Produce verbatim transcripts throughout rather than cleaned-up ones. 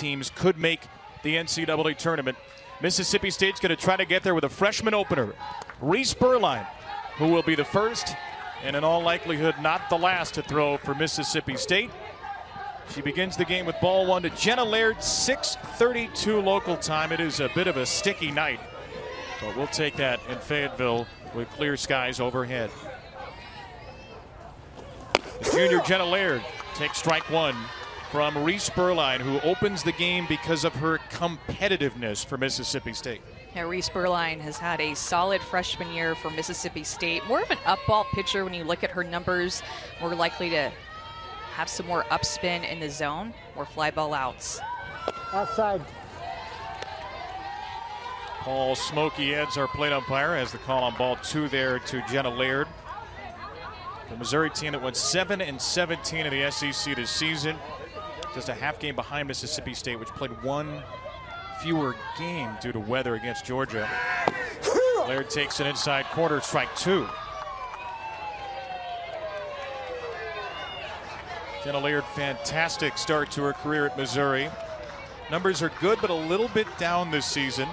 teams could make the N C double A tournament. Mississippi State's going to try to get there with a freshman opener, Reese Burlein, who will be the first and in all likelihood not the last to throw for Mississippi State. She begins the game with ball one to Jenna Laird, six thirty-two local time. It is a bit of a sticky night, but we'll take that in Fayetteville with clear skies overhead. The junior Jenna Laird takes strike one from Reese Burlein, who opens the game because of her competitiveness for Mississippi State. Yeah, Reese Burlein has had a solid freshman year for Mississippi State. More of an up ball pitcher when you look at her numbers. More likely to have some more upspin in the zone or fly ball outs. Outside. Paul Smokey, Ed's our plate umpire, has the call on ball two there to Jenna Laird. The Missouri team that went seven and seventeen in the S E C this season. Just a half game behind Mississippi State, which played one fewer game due to weather against Georgia. Laird takes an inside quarter, strike two. Jenna Laird, fantastic start to her career at Missouri. Numbers are good, but a little bit down this season.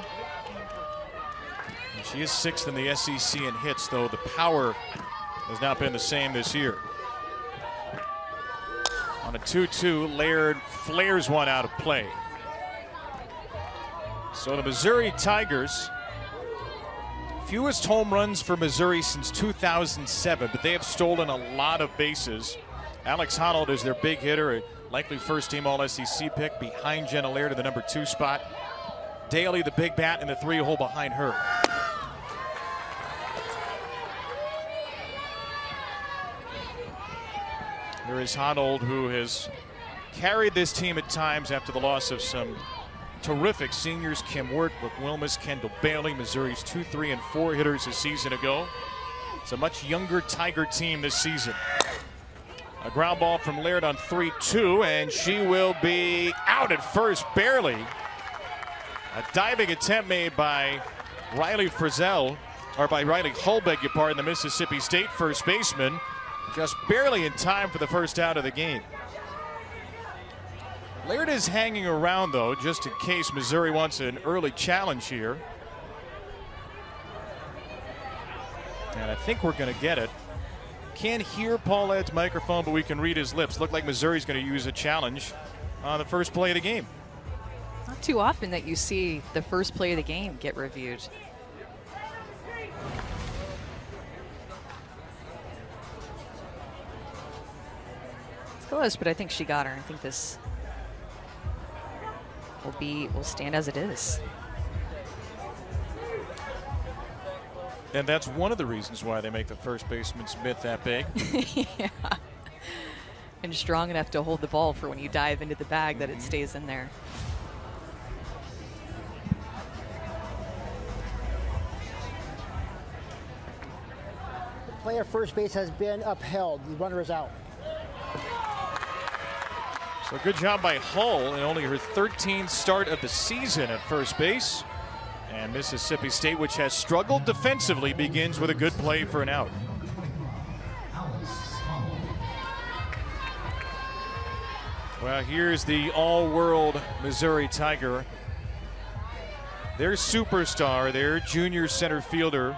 And she is sixth in the S E C in hits, though the power has not been the same this year. On a two two, Laird flares one out of play. So the Missouri Tigers, fewest home runs for Missouri since two thousand seven, but they have stolen a lot of bases. Alex Honnold is their big hitter, a likely first team All S E C pick, behind Jenna Laird to the number two spot. Daly, the big bat, and the three hole behind her. There is Honnold, who has carried this team at times after the loss of some terrific seniors, Kim Wirt, Brooke Wilmus, Kendall Bailey, Missouri's two, three, and four hitters a season ago. It's a much younger Tiger team this season. A ground ball from Laird on three two, and she will be out at first, barely. A diving attempt made by Riley Frizzell, or by Riley Hull, beg your pardon, the Mississippi State first baseman, just barely in time for the first out of the game. Laird is hanging around, though, just in case Missouri wants an early challenge here. And I think we're going to get it. Can't hear Paul Ed's microphone, but we can read his lips. Look like Missouri's going to use a challenge on the first play of the game. Not too often that you see the first play of the game get reviewed. It's close, but I think she got her. I think this will be will stand as it is. And that's one of the reasons why they make the first baseman Smith that big. Yeah. And strong enough to hold the ball for when you dive into the bag, mm-hmm. that it stays in there. The play at first base has been upheld. The runner is out. So good job by Hull in only her thirteenth start of the season at first base. And Mississippi State, which has struggled defensively, begins with a good play for an out. Well, here's the all-world Missouri Tiger. Their superstar, their junior center fielder,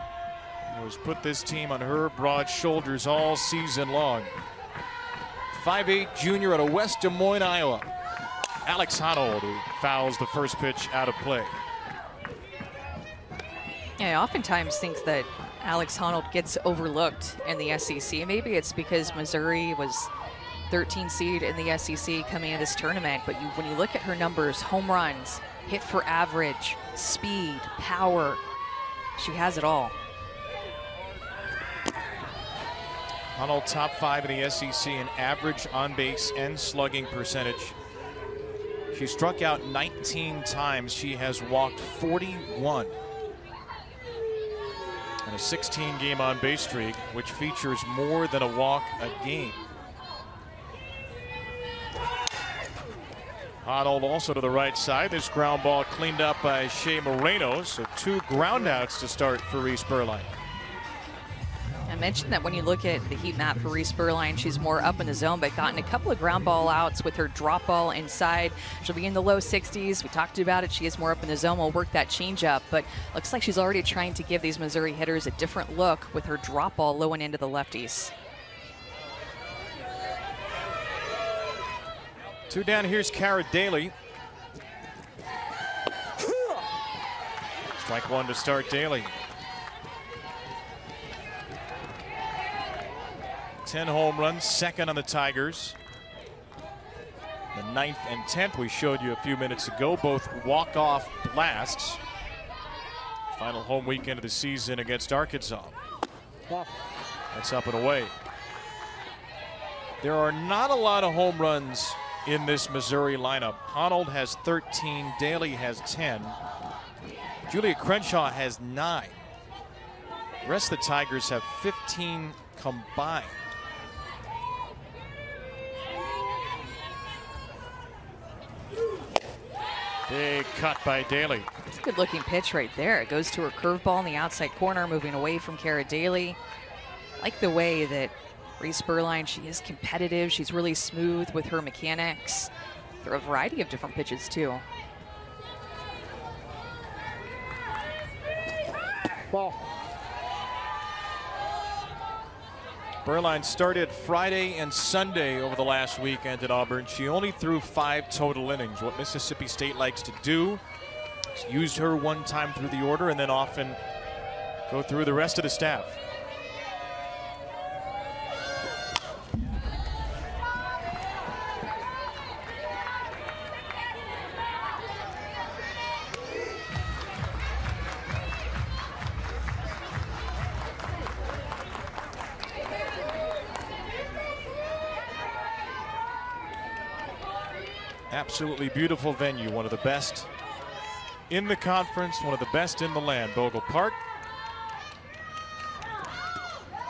who has put this team on her broad shoulders all season long. five eight junior out of West Des Moines, Iowa. Alex Honnold, who fouls the first pitch out of play. I oftentimes think that Alex Honnold gets overlooked in the S E C. Maybe it's because Missouri was thirteen seed in the S E C coming into this tournament. But you, when you look at her numbers, home runs, hit for average, speed, power, she has it all. Honnold top five in the S E C in average, on base, and slugging percentage. She struck out nineteen times. She has walked forty-one. And a sixteen game on base streak, which features more than a walk a game. Honnold also to the right side. This ground ball cleaned up by Shea Moreno, so two groundouts to start for Reese Burlein. mentioned that when you look at the heat map for Reese Burlein, she's more up in the zone, but gotten a couple of ground ball outs with her drop ball inside. She'll be in the low sixties. We talked about it. She is more up in the zone. We'll work that change up, but looks like she's already trying to give these Missouri hitters a different look with her drop ball low and into the lefties. Two down, here's Kara Daly. Strike one to start Daly. ten home runs, second on the Tigers. The ninth and tenth we showed you a few minutes ago, both walk-off blasts. Final home weekend of the season against Arkansas. That's up and away. There are not a lot of home runs in this Missouri lineup. Honnold has thirteen, Daly has ten. Julia Crenshaw has nine. The rest of the Tigers have fifteen combined. Big cut by Daly. It's a good looking pitch right there. It goes to her curveball in the outside corner, moving away from Kara Daly. I like the way that Reese Burlein, she is competitive. She's really smooth with her mechanics. There are a variety of different pitches too. Ball. Burlein started Friday and Sunday over the last weekend at Auburn. She only threw five total innings. What Mississippi State likes to do is use her one time through the order and then often go through the rest of the staff. Absolutely beautiful venue, one of the best in the conference, one of the best in the land, Bogle Park.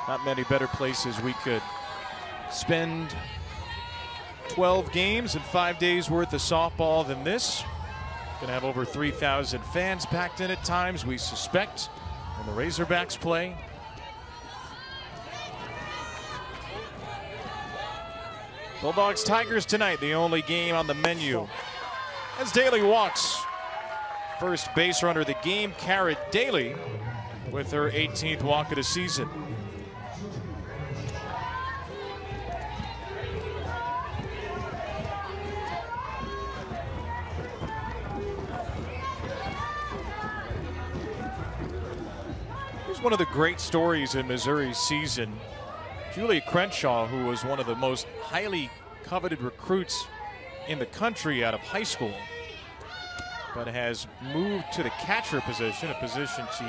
Not many better places we could spend twelve games and five days worth of softball than this. Gonna have over three thousand fans packed in at times, we suspect, when the Razorbacks play. Bulldogs Tigers tonight, the only game on the menu. As Daly walks, first base runner of the game, Kara Daly, with her eighteenth walk of the season. Here's one of the great stories in Missouri's season. Julia Crenshaw, who was one of the most highly coveted recruits in the country out of high school, but has moved to the catcher position, a position she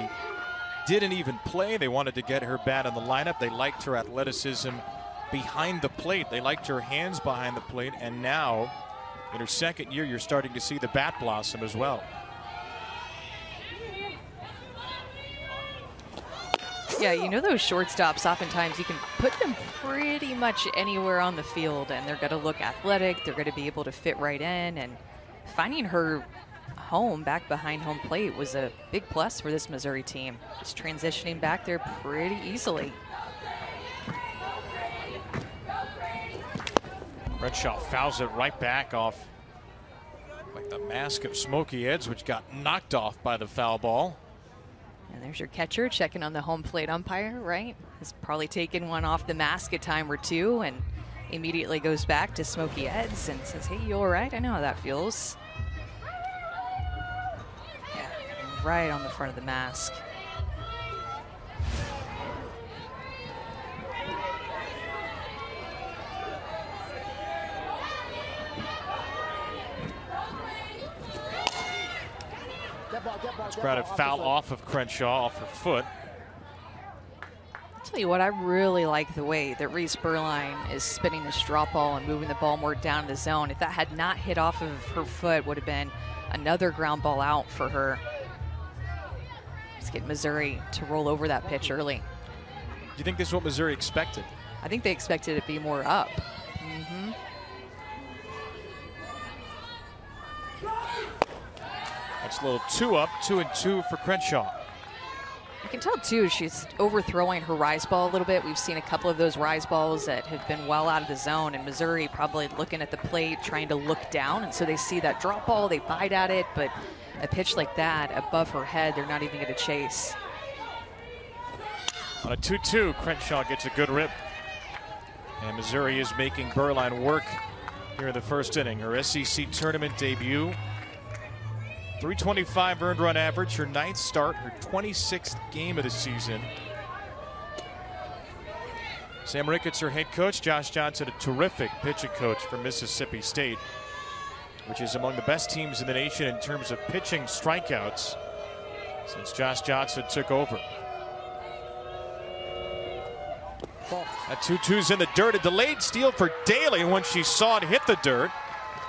didn't even play. They wanted to get her bat in the lineup. They liked her athleticism behind the plate. They liked her hands behind the plate. And now, in her second year, you're starting to see the bat blossom as well. Yeah, you know those shortstops, oftentimes you can put them pretty much anywhere on the field and they're going to look athletic, they're going to be able to fit right in, and finding her home back behind home plate was a big plus for this Missouri team. Just transitioning back there pretty easily. Redshaw fouls it right back off like the mask of Smokey Edds, which got knocked off by the foul ball. And there's your catcher checking on the home plate umpire, right? He's probably taken one off the mask a time or two and immediately goes back to Smokey Edds and says, hey, you all right? I know how that feels. Yeah, right on the front of the mask. Crowded foul off of Crenshaw, off her foot. I'll tell you what, I really like the way that Reese Burlein is spinning this drop ball and moving the ball more down the zone. If that had not hit off of her foot, would have been another ground ball out for her. Let's get Missouri to roll over that pitch early. Do you think this is what Missouri expected? I think they expected it to be more up. Mm-hmm. That's a little two up, two and two for Crenshaw. You can tell, too, she's overthrowing her rise ball a little bit. We've seen a couple of those rise balls that have been well out of the zone, and Missouri probably looking at the plate, trying to look down, and so they see that drop ball, they bite at it, but a pitch like that above her head, they're not even going to chase. On a two two, Crenshaw gets a good rip, and Missouri is making Burlein work here in the first inning. Her S E C tournament debut. three twenty-five earned run average, her ninth start, her twenty-sixth game of the season. Sam Ricketts, her head coach. Josh Johnson, a terrific pitching coach for Mississippi State, which is among the best teams in the nation in terms of pitching strikeouts since Josh Johnson took over. A two two's in the dirt, a delayed steal for Daly when she saw it hit the dirt.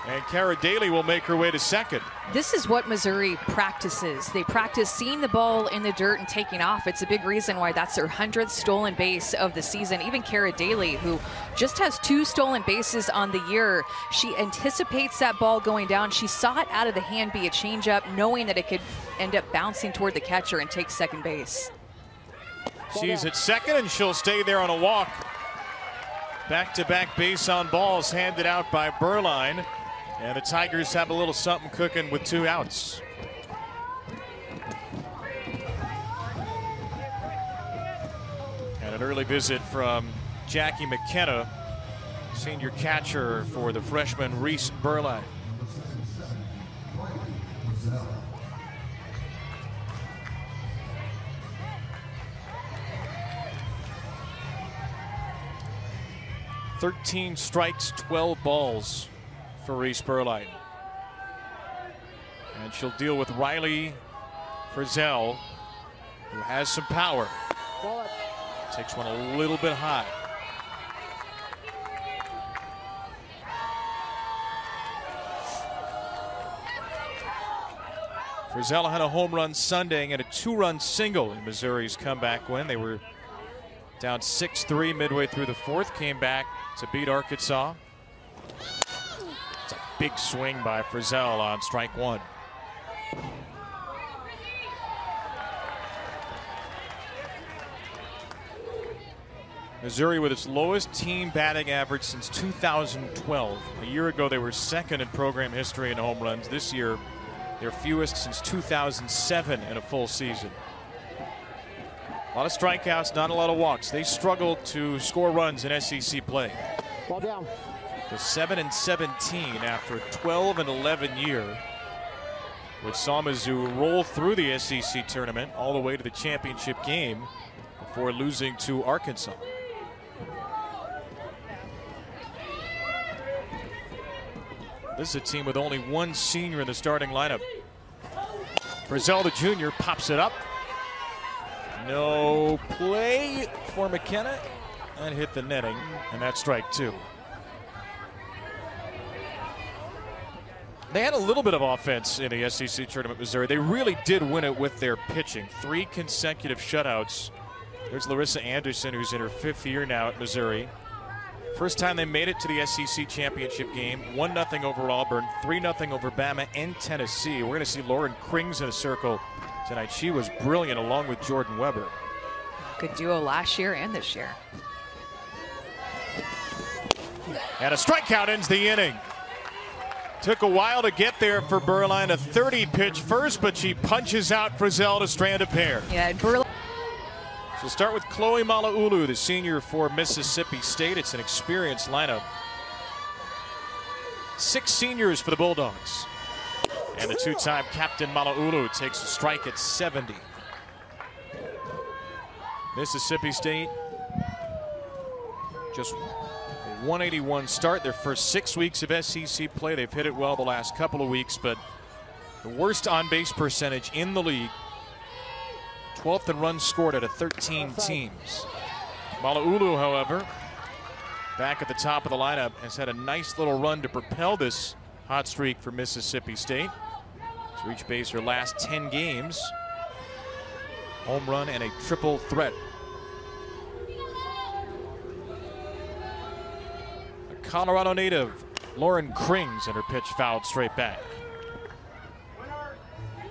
And Kara Daly will make her way to second. This is what Missouri practices. They practice seeing the ball in the dirt and taking off. It's a big reason why that's their hundredth stolen base of the season. Even Kara Daly, who just has two stolen bases on the year, she anticipates that ball going down. She saw it out of the hand be a changeup, knowing that it could end up bouncing toward the catcher and take second base. She's at second, and she'll stay there on a walk. Back-to-back base on balls handed out by Burlein. And the Tigers have a little something cooking with two outs. And an early visit from Jackie McKenna, senior catcher for the freshman Reese Burlein. thirteen strikes, twelve balls for Reese Burlein. And she'll deal with Riley Frizzell, who has some power. Takes one a little bit high. Frizzell had a home run Sunday and a two-run single in Missouri's comeback win. They were down six three midway through the fourth, came back to beat Arkansas. Big swing by Frizzell on strike one. Missouri with its lowest team batting average since two thousand twelve. A year ago, they were second in program history in home runs. This year, their fewest since two thousand seven in a full season. A lot of strikeouts, not a lot of walks. They struggled to score runs in S E C play. Ball down. seven and seventeen after a twelve and eleven year, which saw Mizzou roll through the S E C tournament all the way to the championship game before losing to Arkansas. This is a team with only one senior in the starting lineup. Frizzell, the junior, pops it up. No play for McKenna, and hit the netting, and that's strike two. They had a little bit of offense in the S E C tournament, Missouri. They really did win it with their pitching. Three consecutive shutouts. There's Larissa Anderson, who's in her fifth year now at Missouri. First time they made it to the S E C championship game. one nothing over Auburn, three nothing over Bama and Tennessee. We're going to see Lauren Krings in a circle tonight. She was brilliant along with Jordan Weber. Good duo last year and this year. And a strikeout ends the inning. Took a while to get there for Burlein, a thirty pitch first, but she punches out Frizzell to strand a pair. Yeah, Burlein. She'll start with Chloe Malaulu, the senior for Mississippi State. It's an experienced lineup. Six seniors for the Bulldogs. And the two-time captain Malaulu takes a strike at seventy. Mississippi State just one eighty-one start. Their first six weeks of S E C play, they've hit it well the last couple of weeks, but the worst on-base percentage in the league. twelfth in runs scored out of thirteen teams. Malaulu, however, back at the top of the lineup, has had a nice little run to propel this hot streak for Mississippi State. She's reached base her last ten games. Home run and a triple threat. Colorado native Lauren Krings, and her pitch fouled straight back.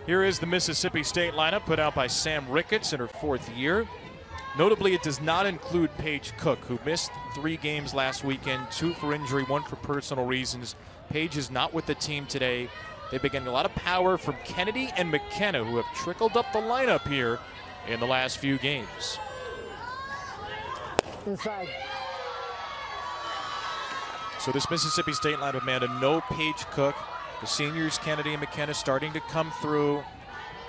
Here is the Mississippi State lineup put out by Sam Ricketts in her fourth year. Notably, it does not include Paige Cook, who missed three games last weekend, two for injury, one for personal reasons. Paige is not with the team today. They've been getting a lot of power from Kennedy and McKenna, who have trickled up the lineup here in the last few games. Inside. So this Mississippi State lineup, Amanda, no Paige Cook. The seniors, Kennedy and McKenna, starting to come through.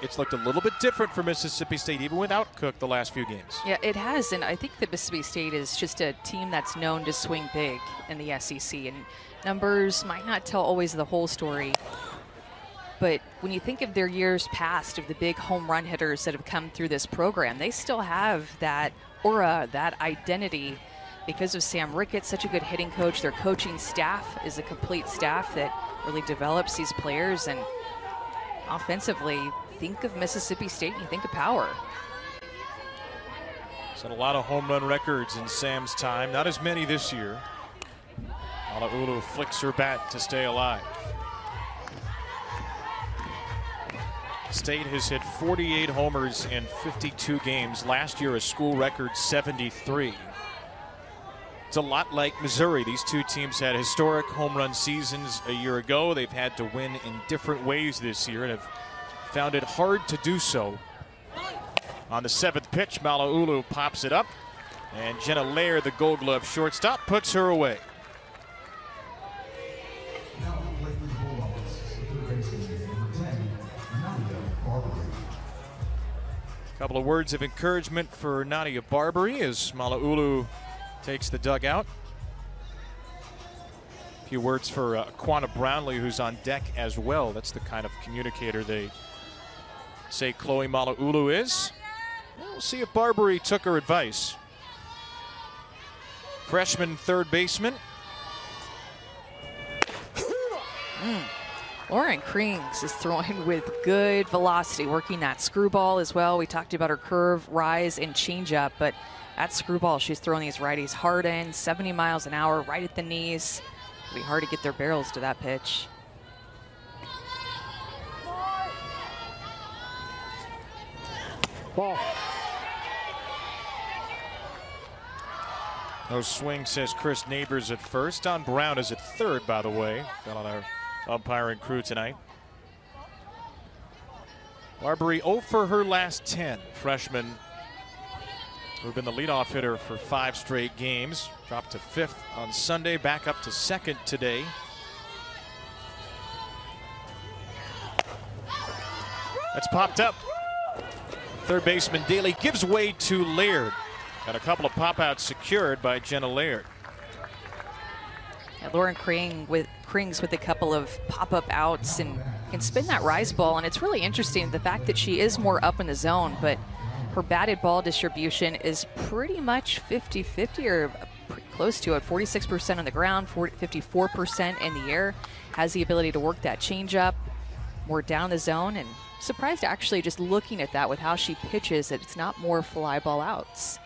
It's looked a little bit different for Mississippi State, even without Cook, the last few games. Yeah, it has, and I think that Mississippi State is just a team that's known to swing big in the S E C, and numbers might not tell always the whole story. But when you think of their years past, of the big home run hitters that have come through this program, they still have that aura, that identity, because of Sam Ricketts, such a good hitting coach. Their coaching staff is a complete staff that really develops these players, and offensively, think of Mississippi State and you think of power. Set a lot of home run records in Sam's time, not as many this year. Malaulu flicks her bat to stay alive. State has hit forty-eight homers in fifty-two games. Last year, a school record seventy-three. It's a lot like Missouri. These two teams had historic home run seasons a year ago. They've had to win in different ways this year and have found it hard to do so. On the seventh pitch, Malaulu pops it up, and Jenna Laird, the Gold Glove shortstop, puts her away. A couple of words of encouragement for Nadia Barbary as Malaulu takes the dugout. A few words for uh, Kwana Brownlee, who's on deck as well. That's the kind of communicator they say Chloe Malaulu is. We'll see if Barbary took her advice. Freshman third baseman. mm. Lauren Krings is throwing with good velocity, working that screwball as well. We talked about her curve, rise, and changeup, but at screwball, she's throwing these righties hard in, seventy miles an hour, right at the knees. It'll be hard to get their barrels to that pitch. Ball. No swing, says Chris Neighbors at first. Don Brown is at third, by the way. Got on our umpiring crew tonight. Barbary zero for her last ten. Freshman, who've been the leadoff hitter for five straight games. Dropped to fifth on Sunday, back up to second today. That's popped up. Third baseman Daly gives way to Laird. Got a couple of pop-outs secured by Jenna Laird. Yeah, Lauren Kring with, Krings with a couple of pop-up outs and can spin that rise ball. And it's really interesting, the fact that she is more up in the zone, but her batted ball distribution is pretty much fifty fifty or pretty close to it. forty-six percent on the ground, fifty-four percent in the air. Has the ability to work that changeup more down the zone, and surprised actually just looking at that with how she pitches that it's not more fly ball outs.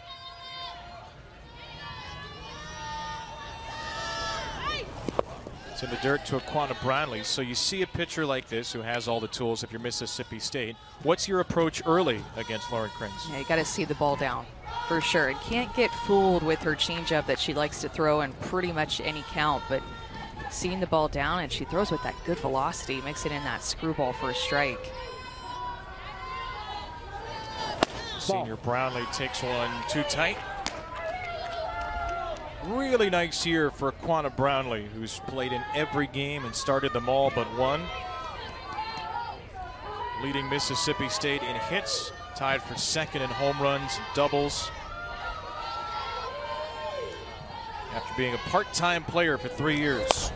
It's in the dirt to Kwana Brownlee. So you see a pitcher like this who has all the tools if you're Mississippi State. What's your approach early against Lauren Krings? Yeah, you got to see the ball down for sure. And can't get fooled with her changeup that she likes to throw in pretty much any count, but seeing the ball down, and she throws with that good velocity, makes it in that screwball for a strike. Ball. Senior Brownlee takes one too tight. Really nice year for Kwana Brownlee, who's played in every game and started them all but one. Leading Mississippi State in hits, tied for second in home runs and doubles. After being a part-time player for three years.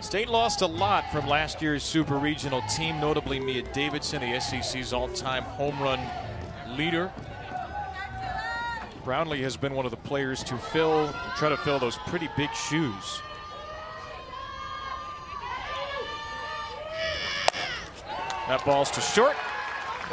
State lost a lot from last year's super regional team, notably Mia Davidson, the S E C's all-time home run leader. Brownlee has been one of the players to fill, try to fill those pretty big shoes. That ball's to short.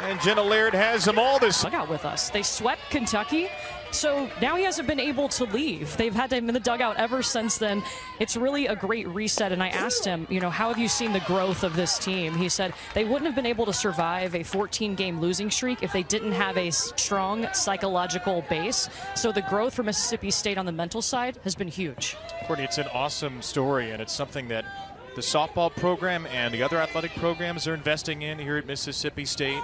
And Jenna Laird has them all this. Dugout with us. They swept Kentucky, so now he hasn't been able to leave. They've had him in the dugout ever since then. It's really a great reset, and I asked him, you know, how have you seen the growth of this team? He said they wouldn't have been able to survive a fourteen game losing streak if they didn't have a strong psychological base. So the growth for Mississippi State on the mental side has been huge. Courtney, it's an awesome story, and it's something that the softball program and the other athletic programs are investing in here at Mississippi State.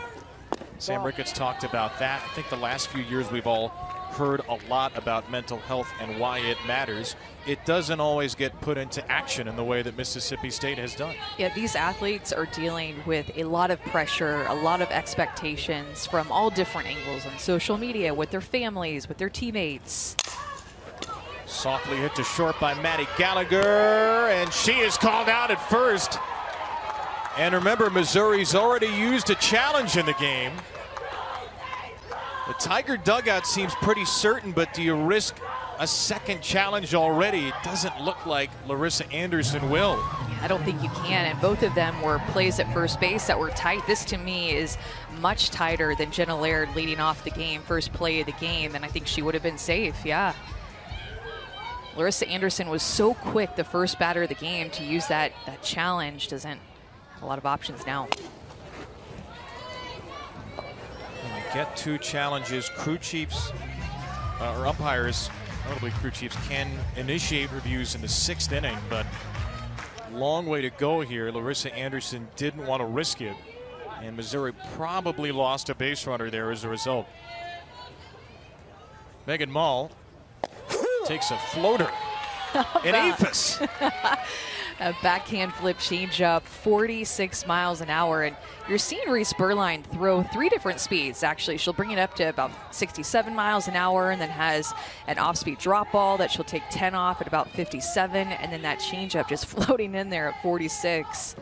Sam Ricketts talked about that. I think the last few years we've all heard a lot about mental health and why it matters. It doesn't always get put into action in the way that Mississippi State has done. Yeah, these athletes are dealing with a lot of pressure, a lot of expectations from all different angles on social media, with their families, with their teammates. Softly hit to short by Maddie Gallagher, and she is called out at first. And remember, Missouri's already used a challenge in the game. The Tiger dugout seems pretty certain, but do you risk a second challenge already? It doesn't look like Larissa Anderson will. Yeah, I don't think you can, and both of them were plays at first base that were tight. This, to me, is much tighter than Jenna Laird leading off the game, first play of the game, and I think she would have been safe, yeah. Larissa Anderson was so quick the first batter of the game to use that, that challenge. Doesn't have a lot of options now. Get two challenges. Crew chiefs, uh, or umpires, notably crew chiefs, can initiate reviews in the sixth inning, but long way to go here. Larissa Anderson didn't want to risk it, and Missouri probably lost a base runner there as a result. Megan Maul takes a floater. An aphis. A backhand flip changeup, forty-six miles an hour. And you're seeing Reese Burlein throw three different speeds, actually. She'll bring it up to about sixty-seven miles an hour, and then has an off-speed drop ball that she'll take ten off at about fifty-seven. And then that changeup just floating in there at forty-six.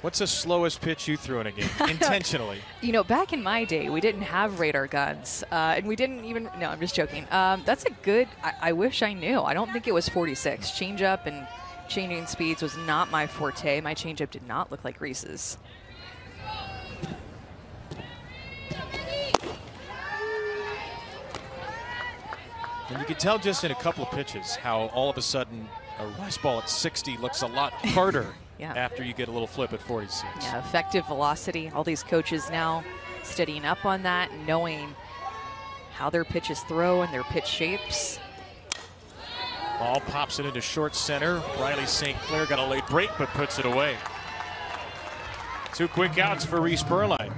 What's the slowest pitch you threw in a game, intentionally? You know, back in my day, we didn't have radar guns, uh, and we didn't even, no, I'm just joking. Um, that's a good, I, I wish I knew. I don't think it was forty-six. Change up and changing speeds was not my forte. My change up did not look like Reese's. And you could tell just in a couple of pitches how all of a sudden a rice ball at sixty looks a lot harder. Yeah. After you get a little flip at forty-six. Yeah, effective velocity. All these coaches now studying up on that, knowing how their pitches throw and their pitch shapes. Ball pops it into short center. Riley Saint Clair got a late break, but puts it away. Two quick outs for Reese Burlein.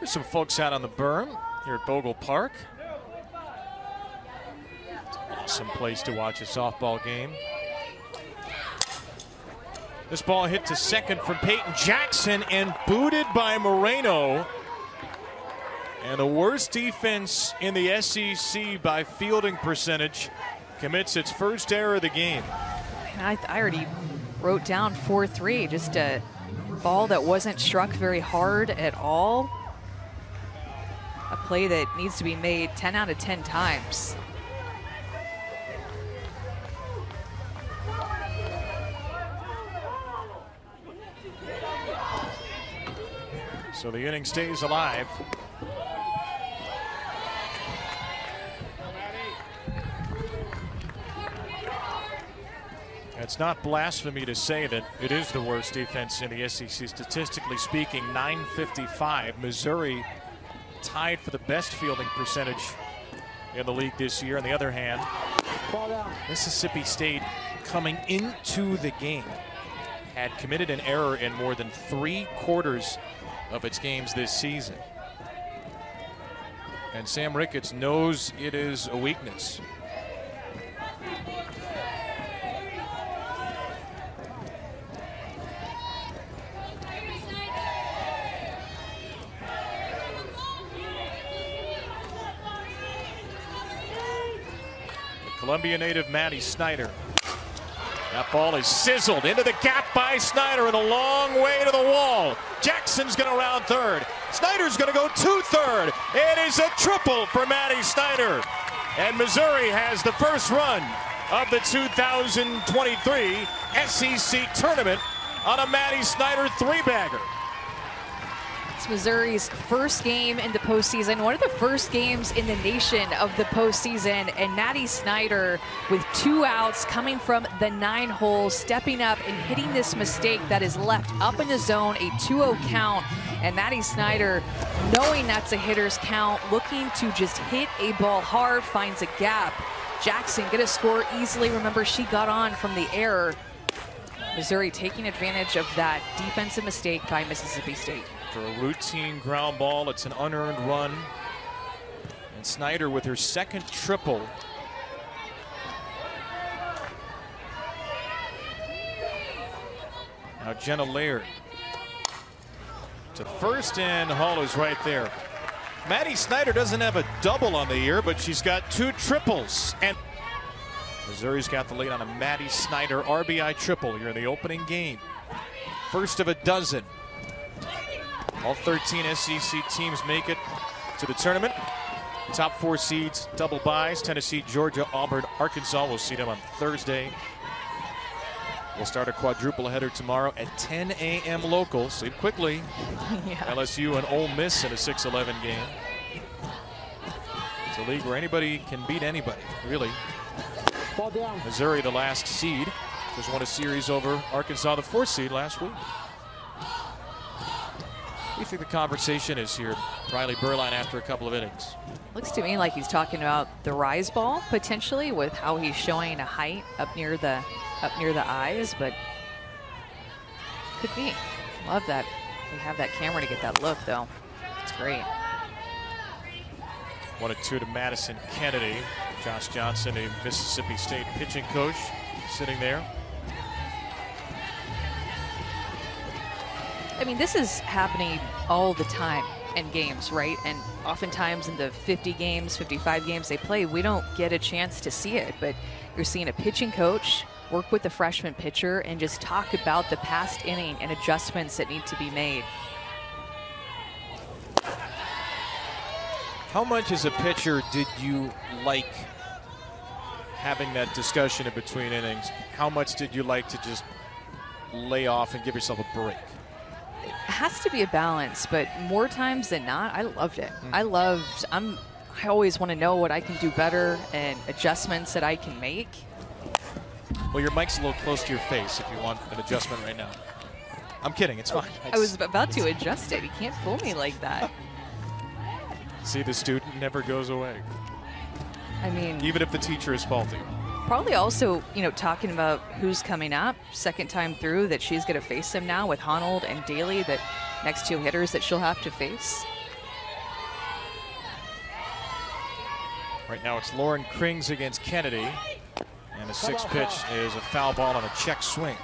There's some folks out on the berm here at Bogle Park. It's an awesome place to watch a softball game. This ball hit to second from Peyton Jackson and booted by Moreno. And the worst defense in the S E C by fielding percentage commits its first error of the game. And I, I already wrote down four three, just a ball that wasn't struck very hard at all. A play that needs to be made ten out of ten times. So the inning stays alive. It's not blasphemy to say that it is the worst defense in the S E C, statistically speaking. Nine fifty-five. Missouri tied for the best fielding percentage in the league this year. On the other hand, Mississippi State, coming into the game, had committed an error in more than three quarters of its games this season. And Sam Ricketts knows it is a weakness. Columbia native Maddie Snyder That ball is sizzled into the gap by Snyder and a long way to the wall. Jackson's going to round third. Snyder's going to go two-third. It is a triple for Maddie Snyder. And Missouri has the first run of the two thousand twenty-three S E C tournament on a Maddie Snyder three-bagger. It's Missouri's first game in the postseason, one of the first games in the nation of the postseason, and Maddie Snyder with two outs coming from the nine hole, stepping up and hitting this mistake that is left up in the zone, a two oh count. And Maddie Snyder, knowing that's a hitter's count, looking to just hit a ball hard, finds a gap. Jackson gonna score easily. Remember, she got on from the error. Missouri taking advantage of that defensive mistake by Mississippi State. For a routine ground ball, it's an unearned run. And Snyder with her second triple. Now Jenna Laird to first, and Hull is right there. Maddie Snyder doesn't have a double on the year, but she's got two triples. And Missouri's got the lead on a Maddie Snyder R B I triple here in the opening game. First of a dozen. All thirteen S E C teams make it to the tournament. Top four seeds, double byes. Tennessee, Georgia, Auburn, Arkansas. We'll see them on Thursday. We'll start a quadruple header tomorrow at ten A M local. Sleep quickly. Yeah. L S U and Ole Miss in a six eleven game. It's a league where anybody can beat anybody, really. Ball down. Missouri, the last seed, just won a series over Arkansas, the fourth seed, last week. What do you think the conversation is here, Riley Burlein, after a couple of innings? Looks to me like he's talking about the rise ball, potentially, with how he's showing a height up near the up near the eyes, but could be. Love that we have that camera to get that look, though. It's great. One and two to Madison Kennedy. Josh Johnson, a Mississippi State pitching coach, sitting there. I mean, this is happening all the time in games, right? And oftentimes in the fifty games, fifty-five games they play, we don't get a chance to see it. But you're seeing a pitching coach work with the freshman pitcher and just talk about the past inning and adjustments that need to be made. How much as a pitcher did you like having that discussion in between innings? How much did you like to just lay off and give yourself a break? It has to be a balance, but more times than not, I loved it. Mm-hmm. I loved, I'm, I always want to know what I can do better and adjustments that I can make. Well, your mic's a little close to your face if you want an adjustment right now. I'm kidding, it's fine. I, I was about to adjust it. You can't fool me like that. See, the student never goes away. I mean, even if the teacher is faulty. Probably also, you know, talking about who's coming up second time through, that she's going to face them now with Honnold and Daly, that next two hitters that she'll have to face. Right now it's Lauren Krings against Kennedy. And a sixth pitch is a foul ball on a check swing.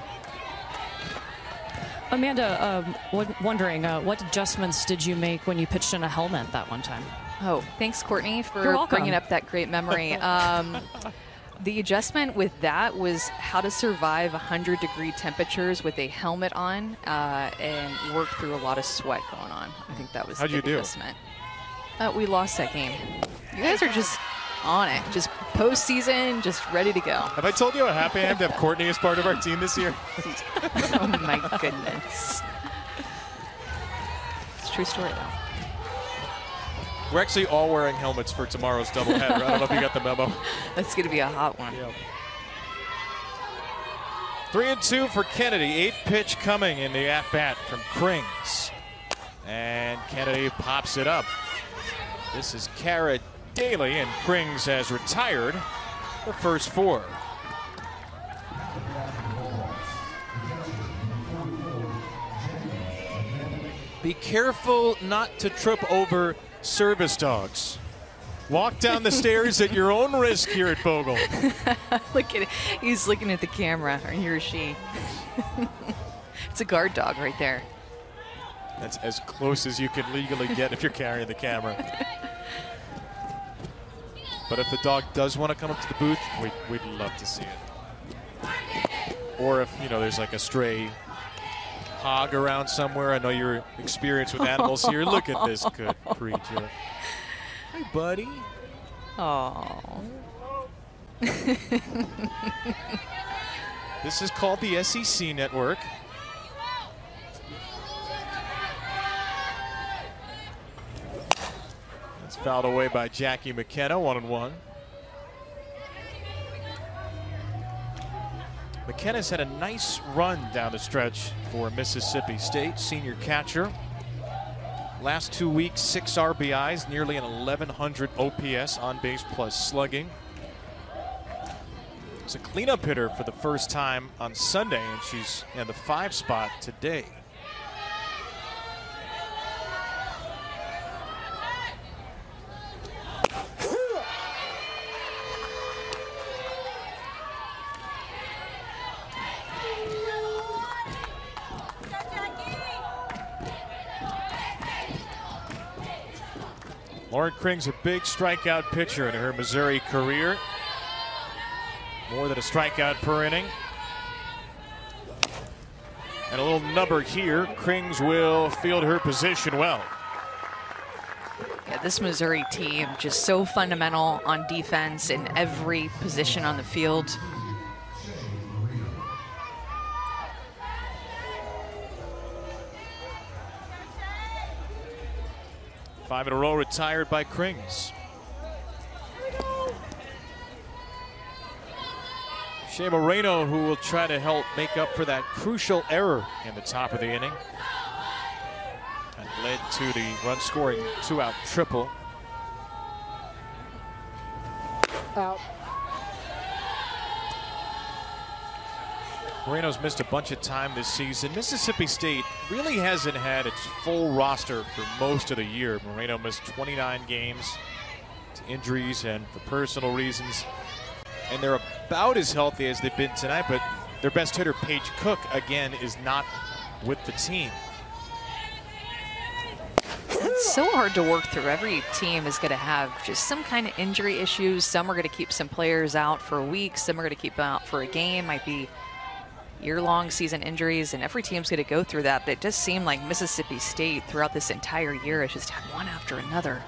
Amanda, um, wondering, uh, what adjustments did you make when you pitched in a helmet that one time? Oh, thanks, Courtney, for bringing up that great memory. Um, the adjustment with that was how to survive one hundred degree temperatures with a helmet on, uh, and work through a lot of sweat going on. I think that was How'd the you adjustment. Do? Uh, we lost that game. You guys are just on it, just postseason, just ready to go. Have I told you how happy I am to have Courtney as part of our team this year? Oh my goodness. It's a true story though. We're actually all wearing helmets for tomorrow's doubleheader. I don't know if you got the memo. That's gonna be a hot one. Yeah. Three and two for Kennedy. Eighth pitch coming in the at-bat from Krings. And Kennedy pops it up. This is Kara Daly, and Krings has retired the first four. Be careful not to trip over service dogs. Walk down the stairs at your own risk here at Bogle. Look at it. He's looking at the camera, or he or she. It's a guard dog right there. That's as close as you can legally get if you're carrying the camera. But if the dog does want to come up to the booth, we'd, we'd love to see it. or if, you know, there's like a stray hog around somewhere. I know you're experienced with animals here. Look at this good creature. Hi, buddy. Oh. This is called the S E C Network. That's fouled away by Jackie McKenna, one and one. McKenna's had a nice run down the stretch for Mississippi State, senior catcher. Last two weeks, six R B Is, nearly an eleven hundred O P S, on base plus slugging. It's a cleanup hitter for the first time on Sunday, and she's in the five spot today. Lauren Krings, a big strikeout pitcher in her Missouri career. More than a strikeout per inning. And a little number here. Krings will field her position well. Yeah, this Missouri team just so fundamental on defense in every position on the field. Five in a row retired by Krings. Shea Moreno, who will try to help make up for that crucial error in the top of the inning. That led to the run scoring two out triple. Out. Moreno's missed a bunch of time this season. Mississippi State really hasn't had its full roster for most of the year. Moreno missed twenty-nine games to injuries and for personal reasons. And they're about as healthy as they've been tonight, but their best hitter, Paige Cook, again, is not with the team. It's so hard to work through. Every team is going to have just some kind of injury issues. Some are going to keep some players out for a week. Some are going to keep them out for a game. Might be year-long season injuries, and every team's going to go through that, but it does seem like Mississippi State throughout this entire year has just had one after another.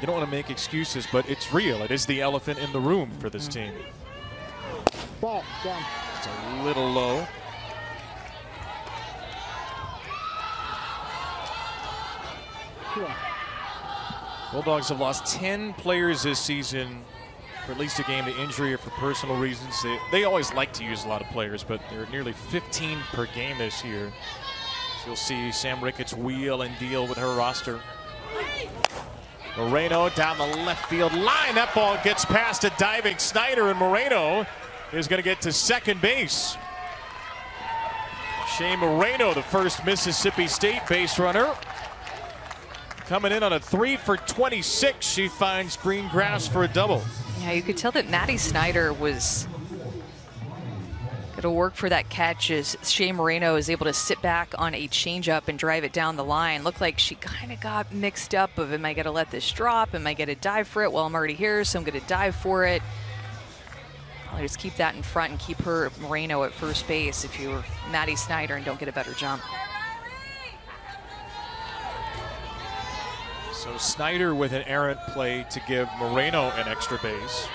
You don't want to make excuses, but it's real. It is the elephant in the room for this team. Ball, down. It's a little low. Bulldogs have lost ten players this season, for at least a game to injury or for personal reasons. They, they always like to use a lot of players, but there are nearly fifteen per game this year. So you'll see Sam Ricketts wheel and deal with her roster. Moreno down the left field line. That ball gets past a diving Snyder, and Moreno is going to get to second base. Shea Moreno, the first Mississippi State base runner. Coming in on a three for twenty-six, she finds green grass for a double. Yeah, you could tell that Maddie Snyder was going to work for that catch as Shea Moreno is able to sit back on a changeup and drive it down the line. Looked like she kind of got mixed up of, am I going to let this drop? Am I going to dive for it? Well, I'm already here, so I'm going to dive for it. I'll just keep that in front and keep her, Moreno, at first base if you're Maddie Snyder and don't get a better jump. So Snyder with an errant play to give Moreno an extra base.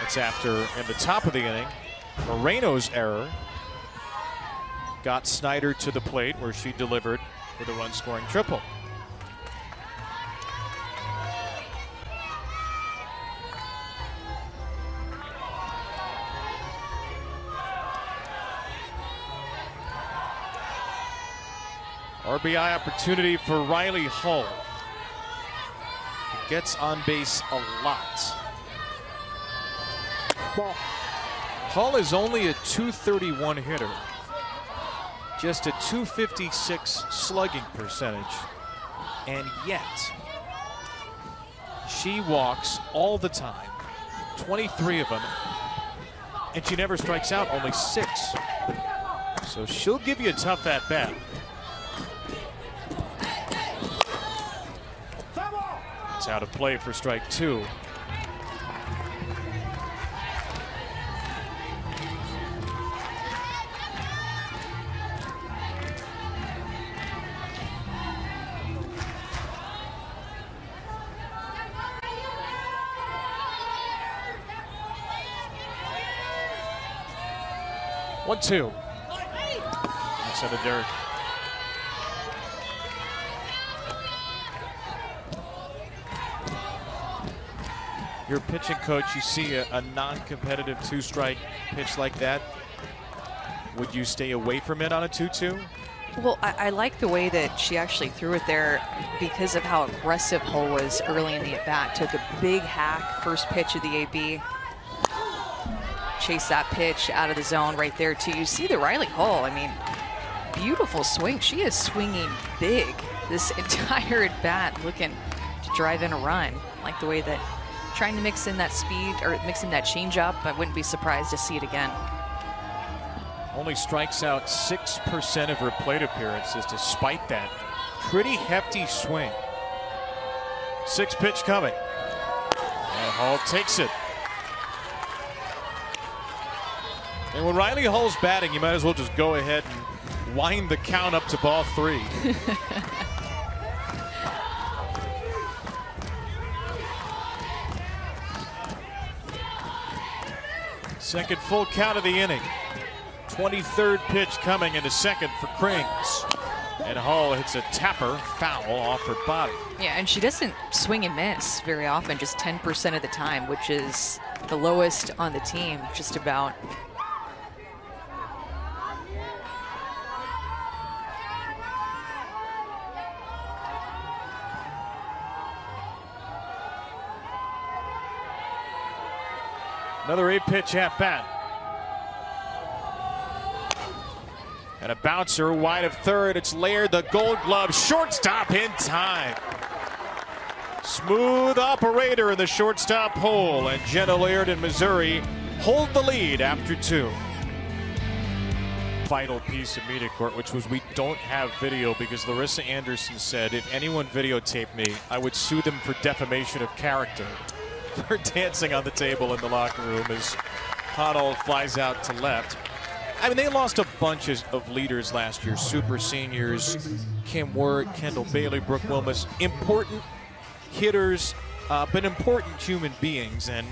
That's after, in the top of the inning, Moreno's error got Snyder to the plate, where she delivered with a run-scoring triple. R B I opportunity for Riley Hull. Gets on base a lot. Ball. Hull is only a two thirty-one hitter. Just a two fifty-six slugging percentage. And yet, she walks all the time. twenty-three of them. And she never strikes out, only six. So she'll give you a tough at-bat. Out of play for strike two. one two. That's out of dirt. Your pitching coach, you see a, a non-competitive two-strike pitch like that. Would you stay away from it on a two two? Well, I, I like the way that she actually threw it there because of how aggressive Hull was early in the at-bat. Took a big hack, first pitch of the A B. Chased that pitch out of the zone right there, too. You see the Riley Hull, I mean, beautiful swing. She is swinging big this entire at-bat, looking to drive in a run. I like the way that, trying to mix in that speed, or mix in that change-up. I wouldn't be surprised to see it again. Only strikes out six percent of her plate appearances despite that pretty hefty swing. Six pitch coming. And Hull takes it. And when Riley Hull's batting, you might as well just go ahead and wind the count up to ball three. Second full count of the inning. twenty-third pitch coming into second for Krings. And Hull hits a tapper foul off her body. Yeah, and she doesn't swing and miss very often, just ten percent of the time, which is the lowest on the team, just about. Another eight pitch at bat. And a bouncer wide of third. It's Laird, the Gold Glove shortstop in time. Smooth operator in the shortstop hole, and Jenna Laird in Missouri hold the lead after two. Vital piece of media court, which was we don't have video because Larissa Anderson said, if anyone videotaped me, I would sue them for defamation of character for dancing on the table in the locker room as Honnold flies out to left. I mean, they lost a bunch of leaders last year, super seniors, Kim Wirt, Kendall Bailey, Brooke Wilmus, important hitters, uh, but important human beings. And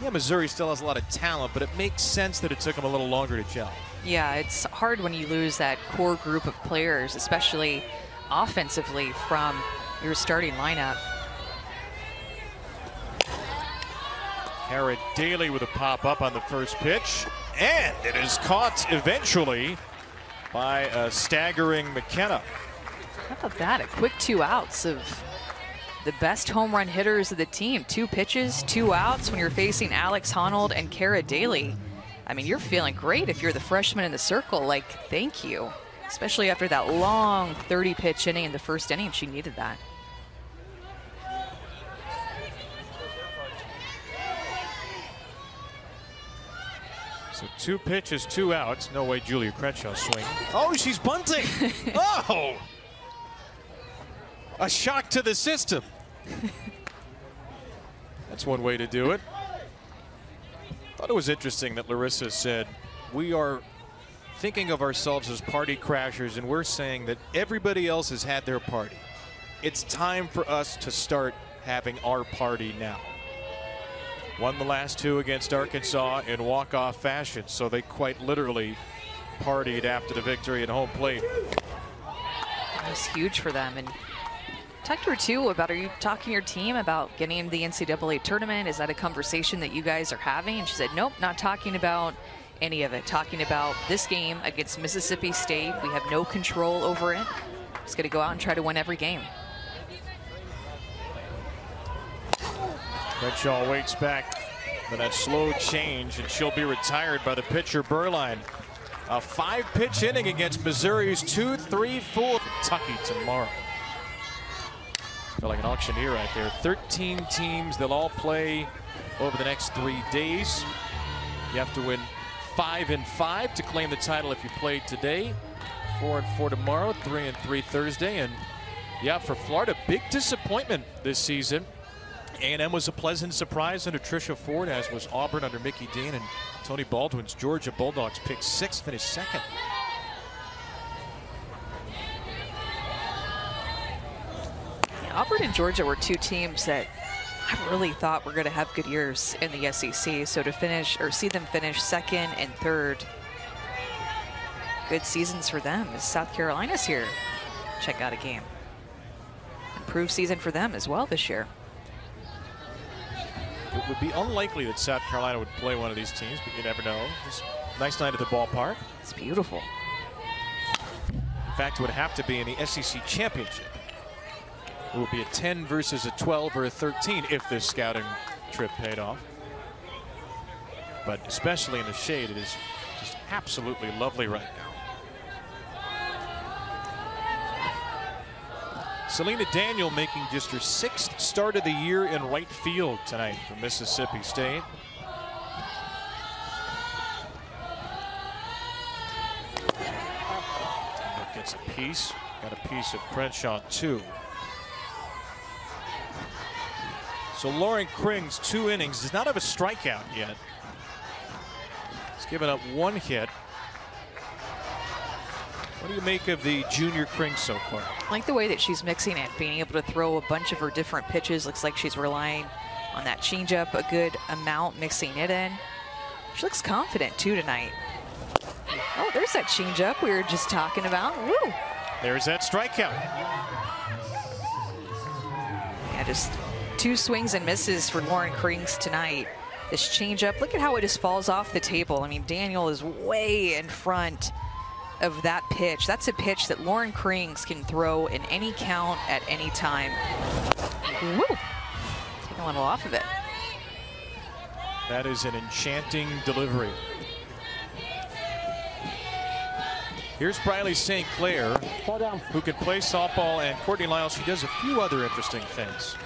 yeah, Missouri still has a lot of talent, but it makes sense that it took them a little longer to gel. Yeah, it's hard when you lose that core group of players, especially offensively from your starting lineup. Kara Daly with a pop-up on the first pitch. And it is caught eventually by a staggering McKenna. How about that? A quick two outs of the best home run hitters of the team. Two pitches, two outs when you're facing Alex Honnold and Kara Daly. I mean, you're feeling great if you're the freshman in the circle. Like, thank you. Especially after that long thirty pitch inning in the first inning. She needed that. So two pitches, two outs. No way Julia Crenshaw swings. Oh, she's bunting. Oh! A shock to the system. That's one way to do it. Thought it was interesting that Larissa said, we are thinking of ourselves as party crashers, and we're saying that everybody else has had their party. It's time for us to start having our party now. Won the last two against Arkansas in walk-off fashion, so they quite literally partied after the victory at home plate. That was huge for them. And talk to her, too, about, are you talking to your team about getting into the N C double A tournament? Is that a conversation that you guys are having? And she said, nope, not talking about any of it. Talking about this game against Mississippi State. We have no control over it. Just going to go out and try to win every game. Crenshaw waits back for that slow change, and she'll be retired by the pitcher Burlein. A five-pitch inning against Missouri's two three four. Kentucky tomorrow. Feel like an auctioneer right there. thirteen teams. They'll all play over the next three days. You have to win five and five to claim the title if you played today. Four and four tomorrow. Three and three Thursday. And yeah, for Florida, big disappointment this season. A and M was a pleasant surprise under Tricia Ford, as was Auburn under Mickey Dean, and Tony Baldwin's Georgia Bulldogs picked sixth, finished second. Yeah, Auburn and Georgia were two teams that I really thought were going to have good years in the S E C. So to finish, or see them finish second and third, good seasons for them as South Carolina's here. Check out a game. Improved season for them as well this year. It would be unlikely that South Carolina would play one of these teams, but you never know. Just nice night at the ballpark. It's beautiful. In fact, it would have to be in the S E C championship. It would be a ten versus a twelve or a thirteen if this scouting trip paid off. But especially in the shade, it is just absolutely lovely right now. Selena Daniel making just her sixth start of the year in right field tonight for Mississippi State. Gets a piece. Got a piece of Crenshaw too. So Lauren Krings, two innings, does not have a strikeout yet. Given up one hit. What do you make of the junior Krings so far? I like the way that she's mixing it, being able to throw a bunch of her different pitches. Looks like she's relying on that changeup a good amount, mixing it in. She looks confident too tonight. Oh, there's that changeup we were just talking about. Woo! There's that strikeout. Yeah, just two swings and misses for Lauren Krings tonight. This changeup, look at how it just falls off the table. I mean, Daniel is way in front of that pitch. That's a pitch that Lauren Krings can throw in any count at any time. Woo! Taking a little off of it. That is an enchanting delivery. Here's Briley Saint Clair, who can play softball, and Courtney Lyles, she does a few other interesting things.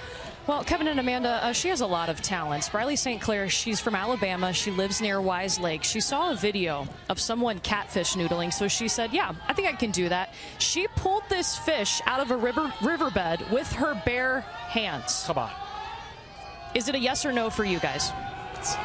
Well, Kevin and Amanda, uh, she has a lot of talents. Briley Saint Clair, she's from Alabama. She lives near Wise Lake. She saw a video of someone catfish noodling, so she said, yeah, I think I can do that. She pulled this fish out of a river riverbed with her bare hands. Come on. Is it a yes or no for you guys? It's,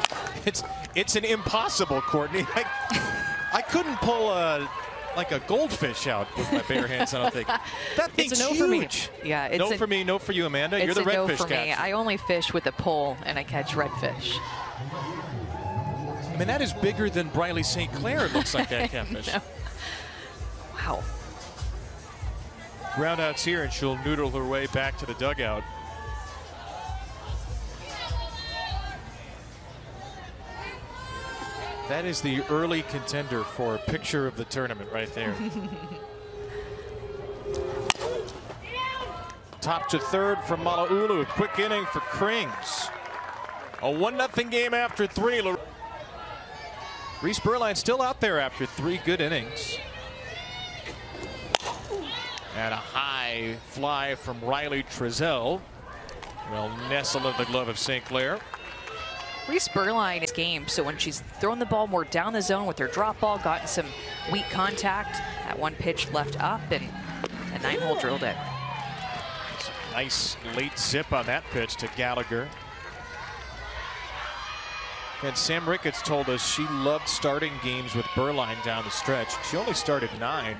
it's, it's an impossible, Courtney. I, I couldn't pull a... like a goldfish out with my bare hands. I don't think that thing's it's a no huge. For me. Yeah, it's no a, for me, no for you, Amanda. You're the redfish no catcher. I only fish with a pole, and I catch redfish. I mean, that is bigger than Briley Saint Clair. It looks like that catfish. No. Wow. Ground outs here, and she'll noodle her way back to the dugout. That is the early contender for a picture of the tournament right there. Top to third from Malaulu. Quick inning for Krings. A one nothing game after three. Reese Burlein still out there after three good innings. And a high fly from Riley Frizzell. Well nestled in the glove of Saint Clair. Reese Burlein is game, so when she's thrown the ball more down the zone with her drop ball, gotten some weak contact, that one pitch left up, and a nine-hole drilled it. Nice late zip on that pitch to Gallagher. And Sam Ricketts told us she loved starting games with Burlein down the stretch. She only started nine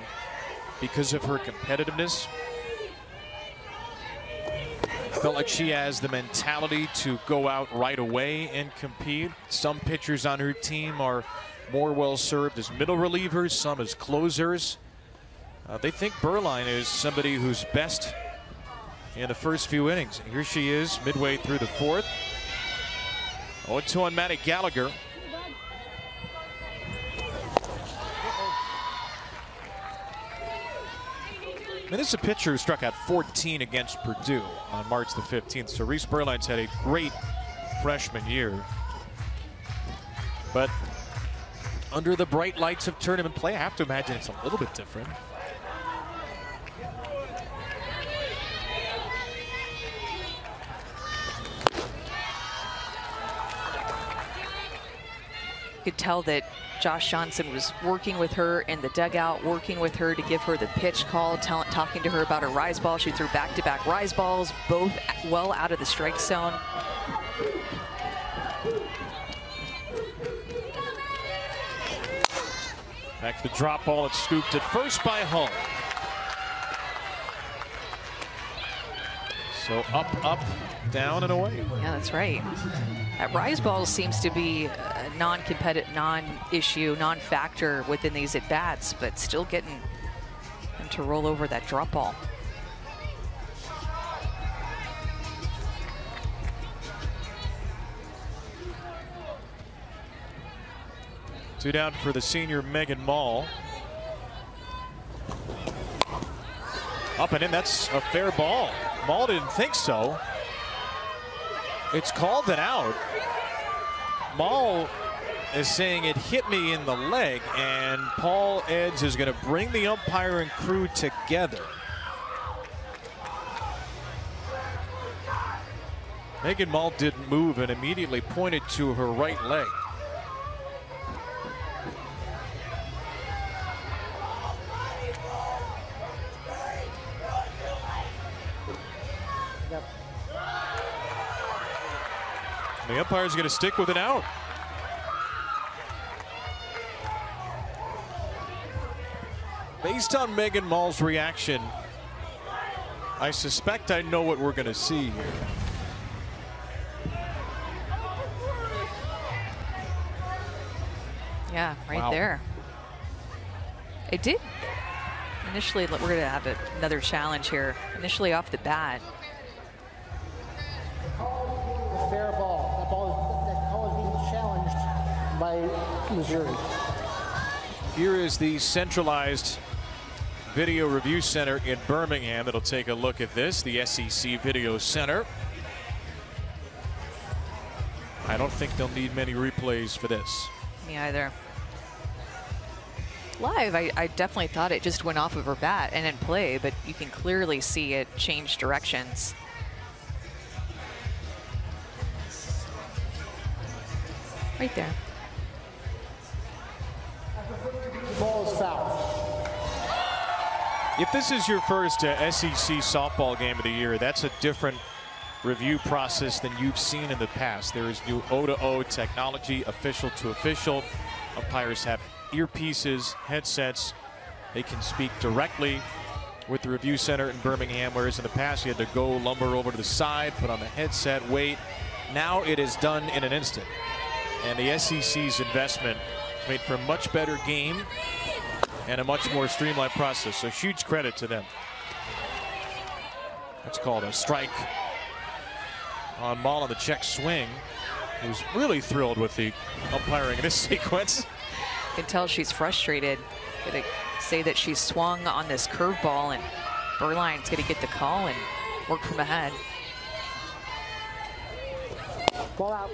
because of her competitiveness. Felt like she has the mentality to go out right away and compete. Some pitchers on her team are more well served as middle relievers, some as closers. Uh, they think Burlein is somebody who's best in the first few innings. And here she is midway through the fourth. oh two on Maddie Gallagher. I mean, this is a pitcher who struck out fourteen against Purdue on March the fifteenth. So Reese Burlein's had a great freshman year. But under the bright lights of tournament play, I have to imagine it's a little bit different. You could tell that Josh Johnson was working with her in the dugout, working with her to give her the pitch call, tell, talking to her about her rise ball. She threw back-to-back rise balls, both well out of the strike zone. Back to the drop ball, it's scooped at first by Hull. So up, up, down, and away. Yeah, that's right. That rise ball seems to be a non-competitive, non-issue, non-factor within these at-bats, but still getting them to roll over that drop ball. Two down for the senior Megan Maul. Up and in, that's a fair ball. Maul didn't think so. It's called it out. Maul is saying it hit me in the leg, and Paul Eds is going to bring the umpire and crew together. Megan Maul didn't move and immediately pointed to her right leg. The umpire's going to stick with an out. Based on Megan Maul's reaction, I suspect I know what we're going to see here. Yeah, right wow. there. It did. Initially, we're going to have another challenge here. Initially off the bat. Missouri. Here is the centralized video review center in Birmingham that'll take a look at this, the S E C video center. I don't think they'll need many replays for this. Me either. Live, I, I definitely thought it just went off of her bat and in play, but you can clearly see it change directions. Right there. Ball is foul. If this is your first uh, S E C softball game of the year, that's a different review process than you've seen in the past. There is new O to O technology, official to official. Umpires have earpieces, headsets. They can speak directly with the review center in Birmingham, whereas in the past you had to go lumber over to the side, put on the headset, wait. Now it is done in an instant. And the S E C's investment made for a much better game and a much more streamlined process. So huge credit to them. That's called a strike on Maul on the check swing. Who's really thrilled with the umpiring in this sequence. You can tell she's frustrated. Gonna say that she swung on this curveball, and Burlein's gonna get the call and work from ahead. Ball out.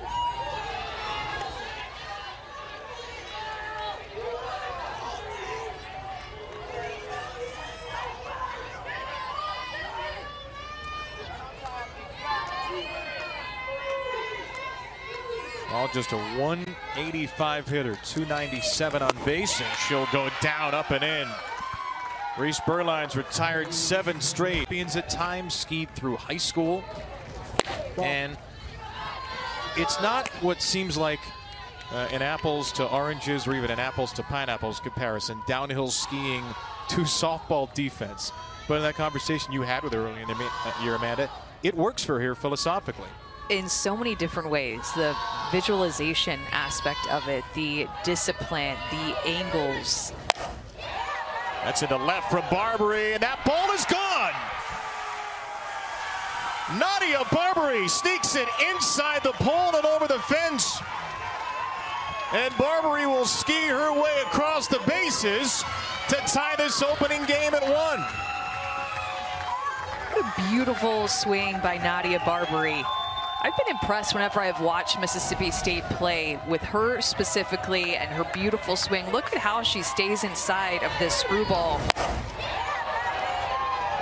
All just a one eighty-five hitter, two ninety-seven on base, and she'll go down, up and in. Reese Burlein's retired seven straight. Champions at times skied through high school. And it's not what seems like uh, an apples to oranges or even an apples to pineapples comparison, downhill skiing to softball defense. But in that conversation you had with her earlier in the year, Amanda, it works for her philosophically. In so many different ways, the visualization aspect of it, the discipline, the angles. That's in the left from Barbary, and that ball is gone. Nadia Barbary sneaks it inside the pole and over the fence. And Barbary will ski her way across the bases to tie this opening game at one. What a beautiful swing by Nadia Barbary. I've been impressed whenever I've watched Mississippi State play with her specifically and her beautiful swing. Look at how she stays inside of this screwball.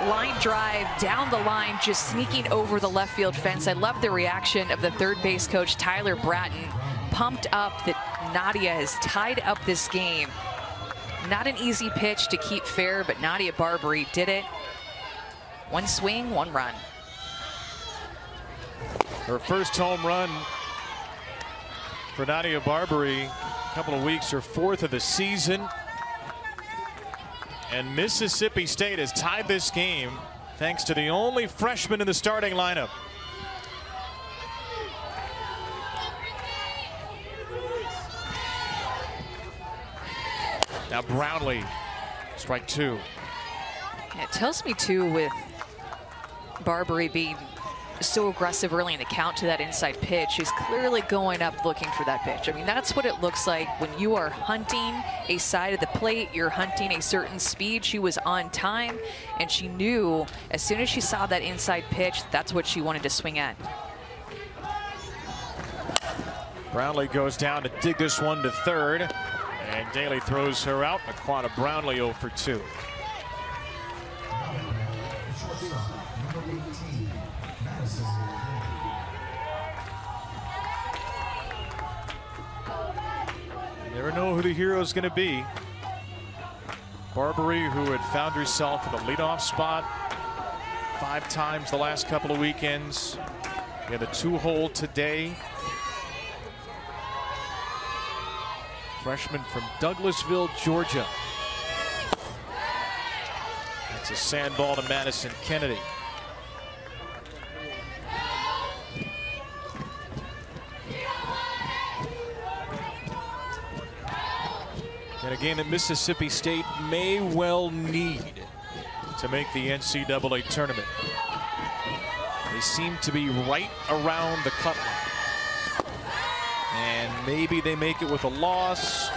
Line drive down the line, just sneaking over the left field fence. I love the reaction of the third base coach, Tyler Bratton, pumped up that Nadia has tied up this game. Not an easy pitch to keep fair, but Nadia Barbary did it. One swing, one run. Her first home run for Nadia Barbary, a couple of weeks, her fourth of the season. And Mississippi State has tied this game thanks to the only freshman in the starting lineup. Now Brownlee, strike two. It tells me too, with Barbary being so aggressive early in the count to that inside pitch, she's clearly going up looking for that pitch. I mean, that's what it looks like when you are hunting a side of the plate, you're hunting a certain speed. She was on time, and she knew as soon as she saw that inside pitch, that's what she wanted to swing at. Brownlee goes down to dig this one to third. And Daly throws her out. Kwana Brownlee oh for two. You never know who the hero is going to be. Barbary, who had found herself in the leadoff spot five times the last couple of weekends. They had a two-hole today. Freshman from Douglasville, Georgia. That's a sandball to Madison Kennedy. And a game that Mississippi State may well need to make the N C double A tournament. They seem to be right around the cut line. And maybe they make it with a loss,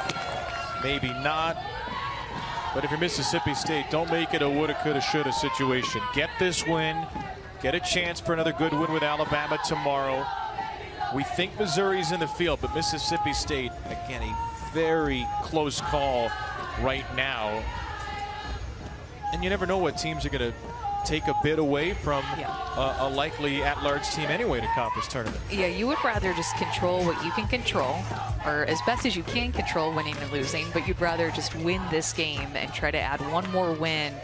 maybe not. But if you're Mississippi State, don't make it a woulda, coulda, shoulda situation. Get this win, get a chance for another good win with Alabama tomorrow. We think Missouri's in the field, but Mississippi State, again, a very close call right now. And you never know what teams are going to take a bit away from yeah. uh, a likely at-large team anyway to conference tournament. Yeah, you would rather just control what you can control, or as best as you can control winning and losing, but you'd rather just win this game and try to add one more win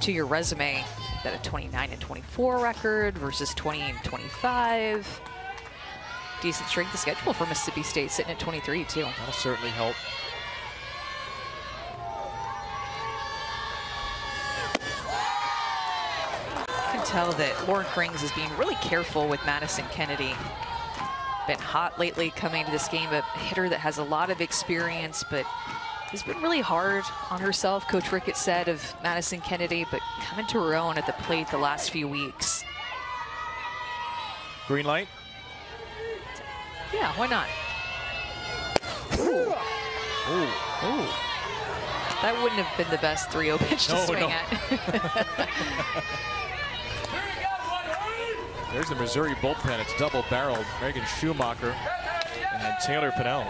to your resume than a twenty-nine and twenty-four record versus twenty and twenty-five. Decent strength of schedule for Mississippi State, sitting at twenty-three too. That'll certainly help. Tell that Lauren Krings is being really careful with Madison Kennedy. Been hot lately coming into this game, a hitter that has a lot of experience, but has been really hard on herself, Coach Ricketts said of Madison Kennedy, but coming to her own at the plate the last few weeks. Green light? Yeah, why not? Ooh. Ooh. Ooh. That wouldn't have been the best three oh pitch no, to swing no. at. There's the Missouri bullpen. It's double-barreled. Megan Schumacher and Taylor Pinnell.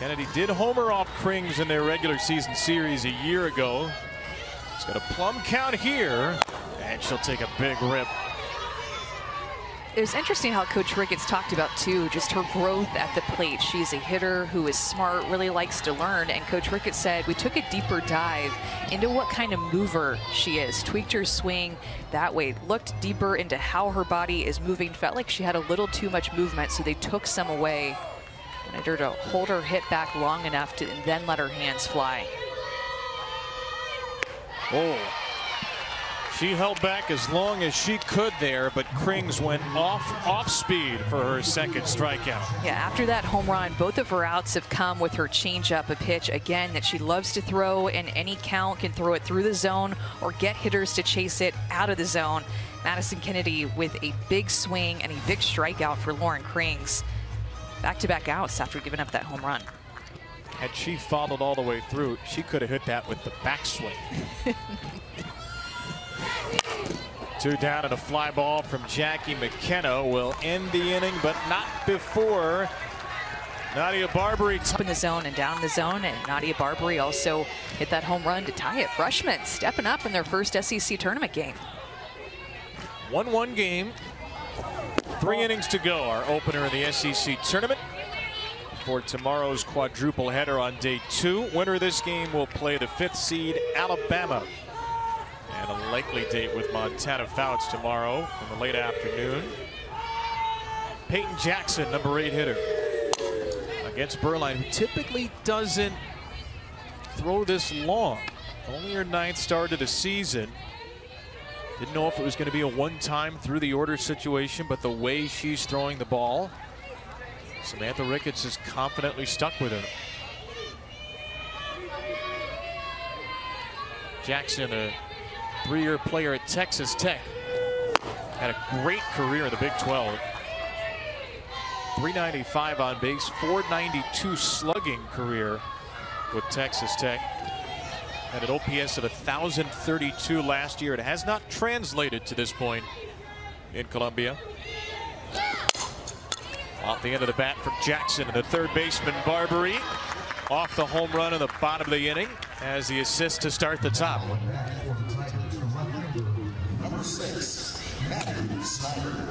Kennedy did homer off Krings in their regular season series a year ago. She's got a plum count here, and she'll take a big rip. It was interesting how Coach Ricketts talked about, too, just her growth at the plate. She's a hitter who is smart, really likes to learn. And Coach Ricketts said, we took a deeper dive into what kind of mover she is. Tweaked her swing that way. Looked deeper into how her body is moving. Felt like she had a little too much movement, so they took some away. Wanted her to hold her hit back long enough to and then let her hands fly. Oh. She held back as long as she could there, but Krings went off off speed for her second strikeout. Yeah, after that home run, both of her outs have come with her changeup, a pitch again that she loves to throw in any count, can throw it through the zone or get hitters to chase it out of the zone. Madison Kennedy with a big swing and a big strikeout for Lauren Krings. Back-to-back outs after giving up that home run. Had she followed all the way through, she could have hit that with the backswing. Two down and a fly ball from Jackie McKenna will end the inning, but not before Nadia Barbary. Up in the zone and down the zone, and Nadia Barbary also hit that home run to tie it. Freshmen stepping up in their first S E C tournament game. one one game. Three innings to go. Our opener in the S E C tournament for tomorrow's quadruple header on day two. Winner of this game will play the fifth seed Alabama. And a likely date with Montana Fouts tomorrow in the late afternoon. Peyton Jackson, number eight hitter, against Burlein, who typically doesn't throw this long. Only her ninth start of the season. Didn't know if it was going to be a one-time through the order situation, but the way she's throwing the ball, Samantha Ricketts is confidently stuck with her. Jackson, a three-year player at Texas Tech, had a great career in the Big twelve. three ninety-five on base, four ninety-two slugging career with Texas Tech. Had an O P S of one thousand thirty-two last year. It has not translated to this point in Columbia. Off the end of the bat from Jackson, and the third baseman Barbary off the home run in the bottom of the inning as the assist to start the top. Number six, Maddie Snyder.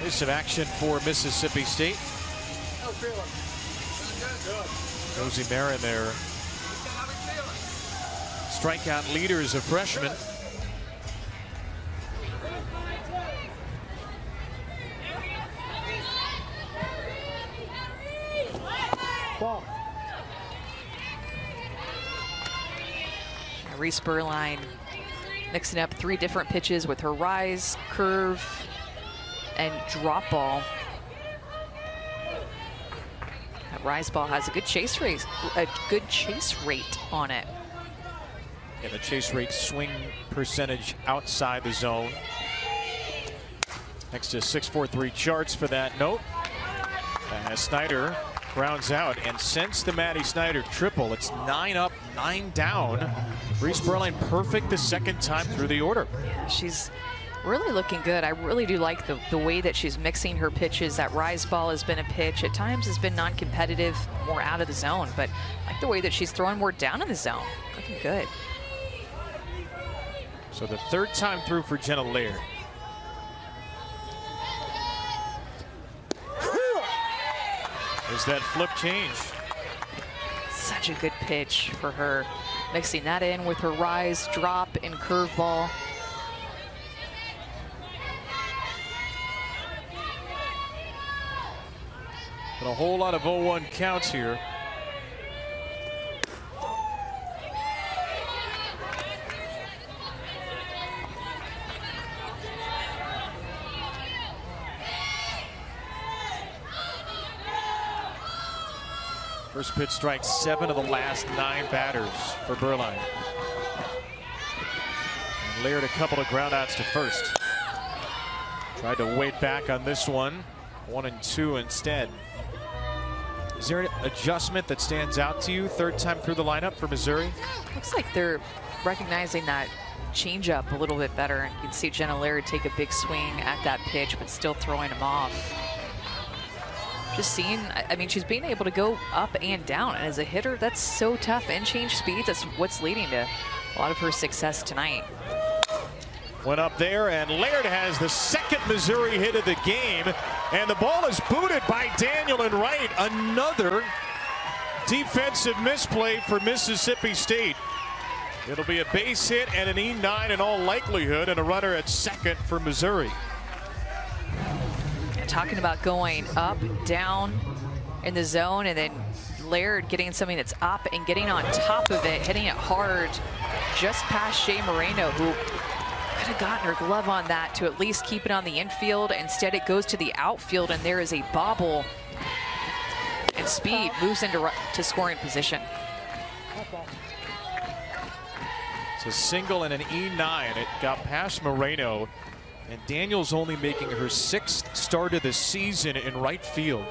Here's some action for Mississippi State. Josie Marin there. Strikeout leader is a freshman. Ball. Reese Burlein mixing up three different pitches with her rise, curve, and drop ball. That rise ball has a good chase rate, a good chase rate on it. And the chase rate swing percentage outside the zone. Next to six four three charts for that note. As Snyder grounds out, and since the Maddie Snyder triple, it's nine up, nine down. Reese Burlein perfect the second time through the order. Yeah, she's really looking good. I really do like the, the way that she's mixing her pitches. That rise ball has been a pitch. At times has been non-competitive, more out of the zone, but I like the way that she's throwing more down in the zone. Looking good. So the third time through for Jenna Laird. Is that flip change? Such a good pitch for her. Mixing that in with her rise, drop, and curveball. And a whole lot of oh one counts here. First pitch strikes seven of the last nine batters for Burlein. And Laird a couple of ground outs to first. Tried to wait back on this one. One and two instead. Is there an adjustment that stands out to you? Third time through the lineup for Missouri? Looks like they're recognizing that changeup a little bit better. And you can see Jenna Laird take a big swing at that pitch, but still throwing him off. Just seeing, I mean, she's being able to go up and down, and as a hitter, that's so tough. And change speed, that's what's leading to a lot of her success tonight. Went up there, and Laird has the second Missouri hit of the game, and the ball is booted by Daniel and Wright. Another defensive misplay for Mississippi State. It'll be a base hit and an E nine in all likelihood, and a runner at second for Missouri. Talking about going up, down in the zone, and then Laird getting something that's up and getting on top of it, hitting it hard just past Shea Moreno, who could have gotten her glove on that to at least keep it on the infield. Instead, it goes to the outfield, and there is a bobble, and Speed moves into to scoring position. It's a single and an E nine. It got past Moreno. And Daniel's only making her sixth start of the season in right field.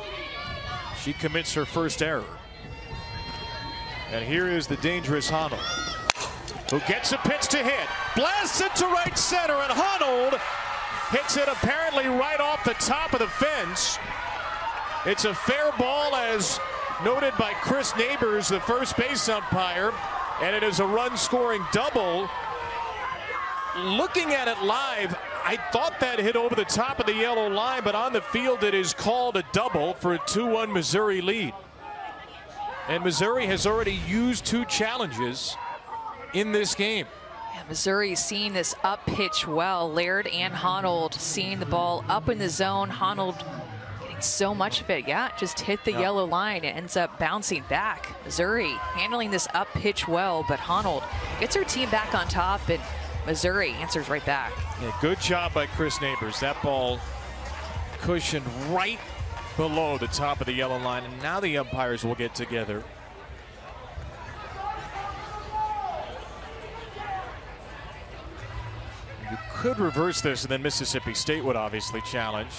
She commits her first error. And here is the dangerous Honnold, who gets a pitch to hit. Blasts it to right center, and Honnold hits it apparently right off the top of the fence. It's a fair ball, as noted by Chris Neighbors, the first base umpire, and it is a run-scoring double. Looking at it live, I thought that hit over the top of the yellow line, but on the field it is called a double for a two one Missouri lead. And Missouri has already used two challenges in this game. Yeah, Missouri seeing this up pitch well. Laird and Honnold seeing the ball up in the zone. Honnold getting So much of it, yeah, just hit the yeah. yellow line and ends up bouncing back. Missouri handling this up pitch well, but Honnold gets her team back on top, and Missouri answers right back. Yeah, good job by Chris Neighbors. That ball cushioned right below the top of the yellow line, and now the umpires will get together. You could reverse this, and then Mississippi State would obviously challenge.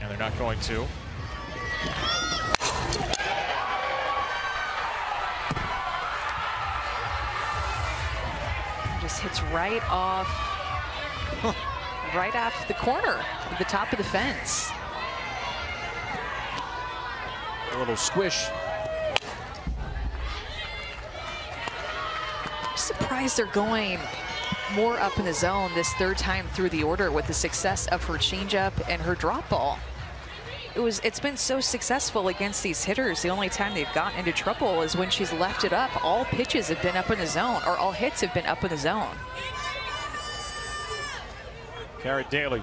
And they're not going to. Just hits right off, right off the corner of the top of the fence. A little squish. I'm surprised they're going more up in the zone this third time through the order with the success of her changeup and her drop ball. It was, it's been so successful against these hitters. The only time they've gotten into trouble is when she's left it up. All pitches have been up in the zone, or all hits have been up in the zone. Kara Daly.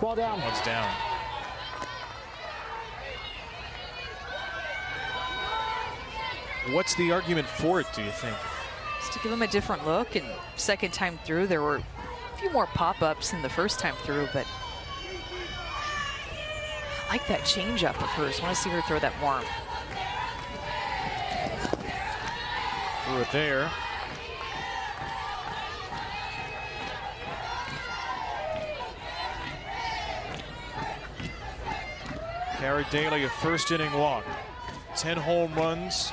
Ball down. One's down. What's the argument for it, do you think? Just to give them a different look, and second time through, there were a few more pop-ups than the first time through, but I like that changeup of hers. I want to see her throw that more. Threw it there. Kara Daly, a first inning walk. ten home runs,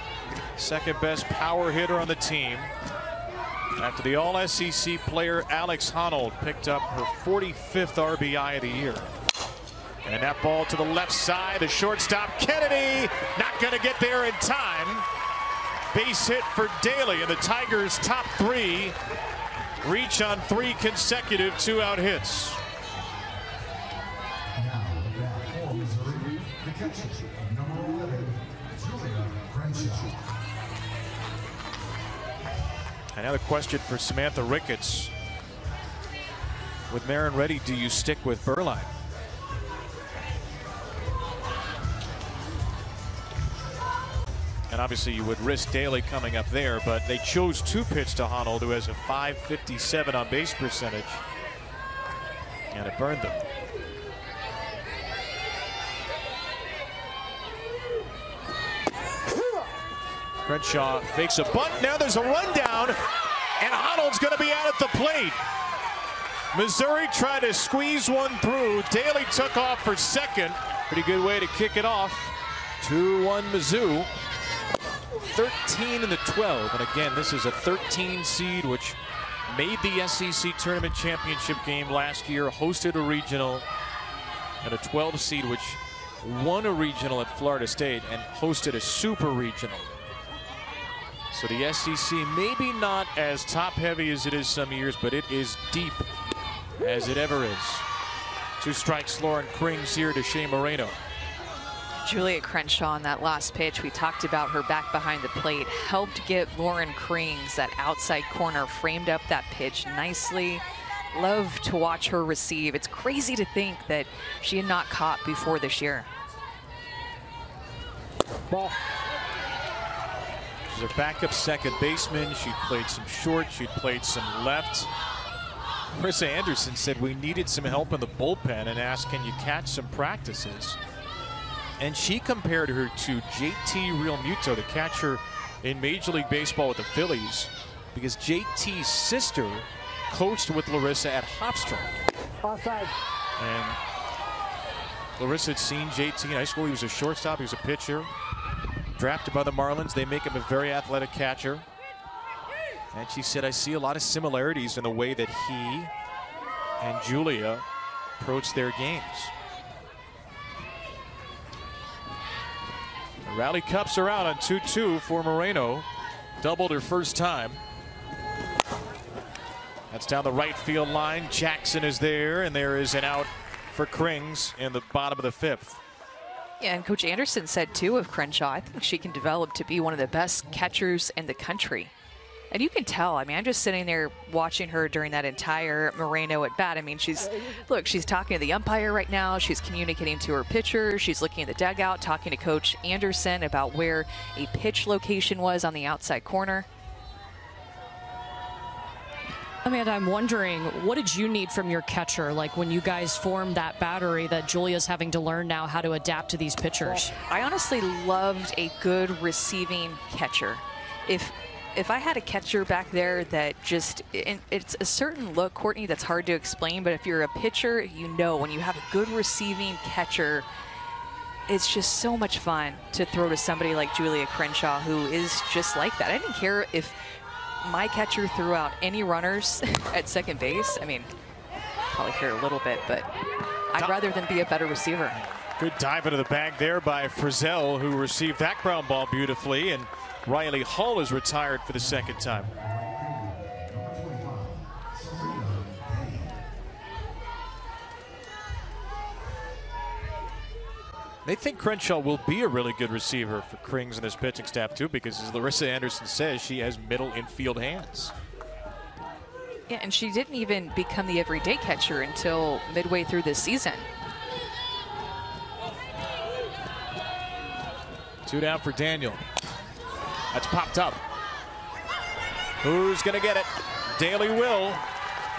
second best power hitter on the team. After the All S E C player Alex Honnold picked up her forty-fifth R B I of the year. And that ball to the left side, the shortstop Kennedy, not gonna get there in time. Base hit for Daly, and the Tigers' top three reach on three consecutive two-out hits. Now, that is the catcher, number eleven, Julia Crenshaw. Another question for Samantha Ricketts. With Marin ready, do you stick with Burlein? And obviously you would risk Daly coming up there, but they chose to pitch to Honnold, who has a five fifty-seven on base percentage. And it burned them. Crenshaw fakes a bunt. Now there's a rundown, and Honnold's going to be out at the plate. Missouri tried to squeeze one through. Daly took off for second. Pretty good way to kick it off. two one Mizzou. thirteen and the twelve, and again this is a thirteen seed, which made the S E C tournament championship game last year, hosted a regional, and a twelve seed which won a regional at Florida State and hosted a super regional. So the S E C maybe not as top heavy as it is some years, but it is deep as it ever is. Two strikes, Lauren Krings here to Shea Moreno. Julia Crenshaw on that last pitch, we talked about her back behind the plate, helped get Lauren Krings, that outside corner, framed up that pitch nicely. Love to watch her receive. It's crazy to think that she had not caught before this year. Ball. She's a backup second baseman. She played some short, she played some left. Larissa Anderson said we needed some help in the bullpen and asked, can you catch some practices? And she compared her to J T Realmuto, the catcher in Major League Baseball with the Phillies, because J T's sister coached with Larissa at Hofstra. Offside. And Larissa had seen J T in high school. He was a shortstop. He was a pitcher. Drafted by the Marlins. They make him a very athletic catcher. And she said, I see a lot of similarities in the way that he and Julia approach their games. Rally cups are out on two two for Moreno. Doubled her first time. That's down the right field line. Jackson is there, and there is an out for Krings in the bottom of the fifth. Yeah, and Coach Anderson said, too, of Crenshaw, I think she can develop to be one of the best catchers in the country. And you can tell, I mean, I'm just sitting there watching her during that entire Moreno at bat. I mean, she's, look, she's talking to the umpire right now. She's communicating to her pitcher. She's looking at the dugout, talking to Coach Anderson about where a pitch location was on the outside corner. Amanda, I'm wondering, what did you need from your catcher, like when you guys formed that battery that Julia's having to learn now how to adapt to these pitchers? I honestly loved a good receiving catcher. If if I had a catcher back there that just, and it's a certain look, Courtney, that's hard to explain, but if you're a pitcher, you know when you have a good receiving catcher, it's just so much fun to throw to somebody like Julia Crenshaw, who is just like that. I didn't care if my catcher threw out any runners at second base. I mean, probably care a little bit, but I'd rather than be a better receiver. Good dive into the bag there by Frizzell, who received that ground ball beautifully, and Riley Hull is retired for the second time. They think Crenshaw will be a really good receiver for Krings and his pitching staff, too, because as Larissa Anderson says, she has middle infield hands. Yeah, and she didn't even become the everyday catcher until midway through this season. Two down for Daniel. That's popped up. Who's going to get it? Daly will.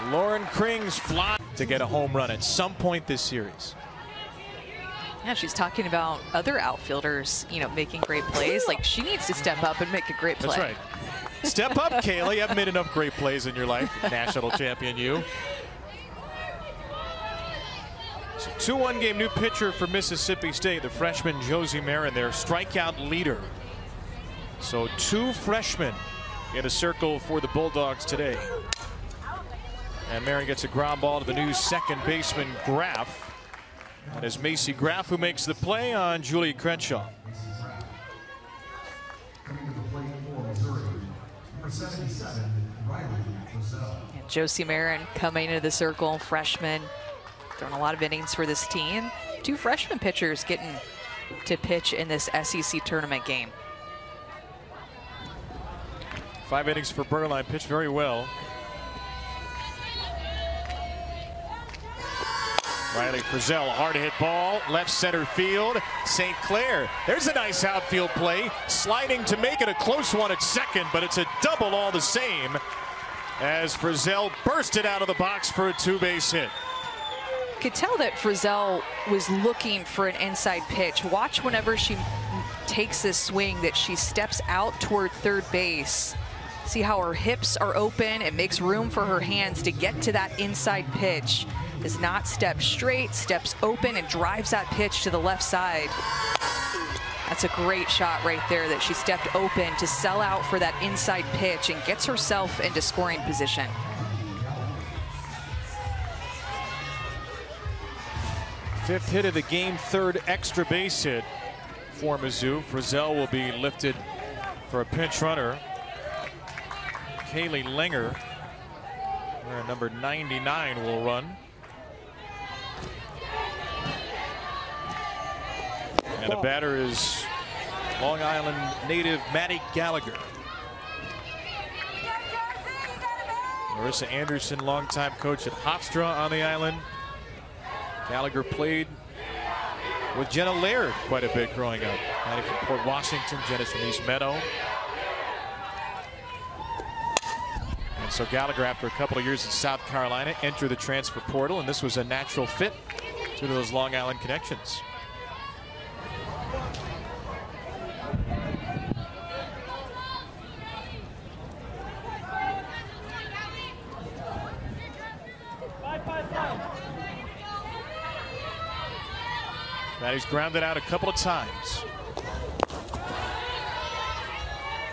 Lauren Krings fly to get a home run at some point this series. Yeah, she's talking about other outfielders, you know, making great plays. Like, she needs to step up and make a great play. That's right. Step up, Kaylee. You haven't made enough great plays in your life, national champion you. two one game, new pitcher for Mississippi State, the freshman Josie Marin, their strikeout leader. So two freshmen in a circle for the Bulldogs today. And Marin gets a ground ball to the new second baseman, Graff. And it's Macy Graff who makes the play on Julia Crenshaw. And Josie Marin coming into the circle, freshman, throwing a lot of innings for this team. Two freshman pitchers getting to pitch in this S E C tournament game. Five innings for Burlein, pitched very well. Riley Frizzell, hard hit ball, left center field. Saint Clair, there's a nice outfield play, sliding to make it a close one at second, but it's a double all the same as Frizzell bursted out of the box for a two base hit. You could tell that Frizzell was looking for an inside pitch. Watch whenever she takes this swing that she steps out toward third base. See how her hips are open. It makes room for her hands to get to that inside pitch. Does not step straight, steps open and drives that pitch to the left side. That's a great shot right there that she stepped open to sell out for that inside pitch and gets herself into scoring position. Fifth hit of the game, third extra base hit for Mizzou. Frizzell will be lifted for a pinch runner. Hayley Langer, where number ninety-nine will run. And the batter is Long Island native Maddie Gallagher. Larissa Anderson, longtime coach at Hofstra on the island. Gallagher played with Jenna Laird quite a bit growing up. Maddie from Port Washington, Jenna's from East Meadow. And so Gallagher, after a couple of years in South Carolina, entered the transfer portal, and this was a natural fit due to those Long Island connections. He's grounded out a couple of times.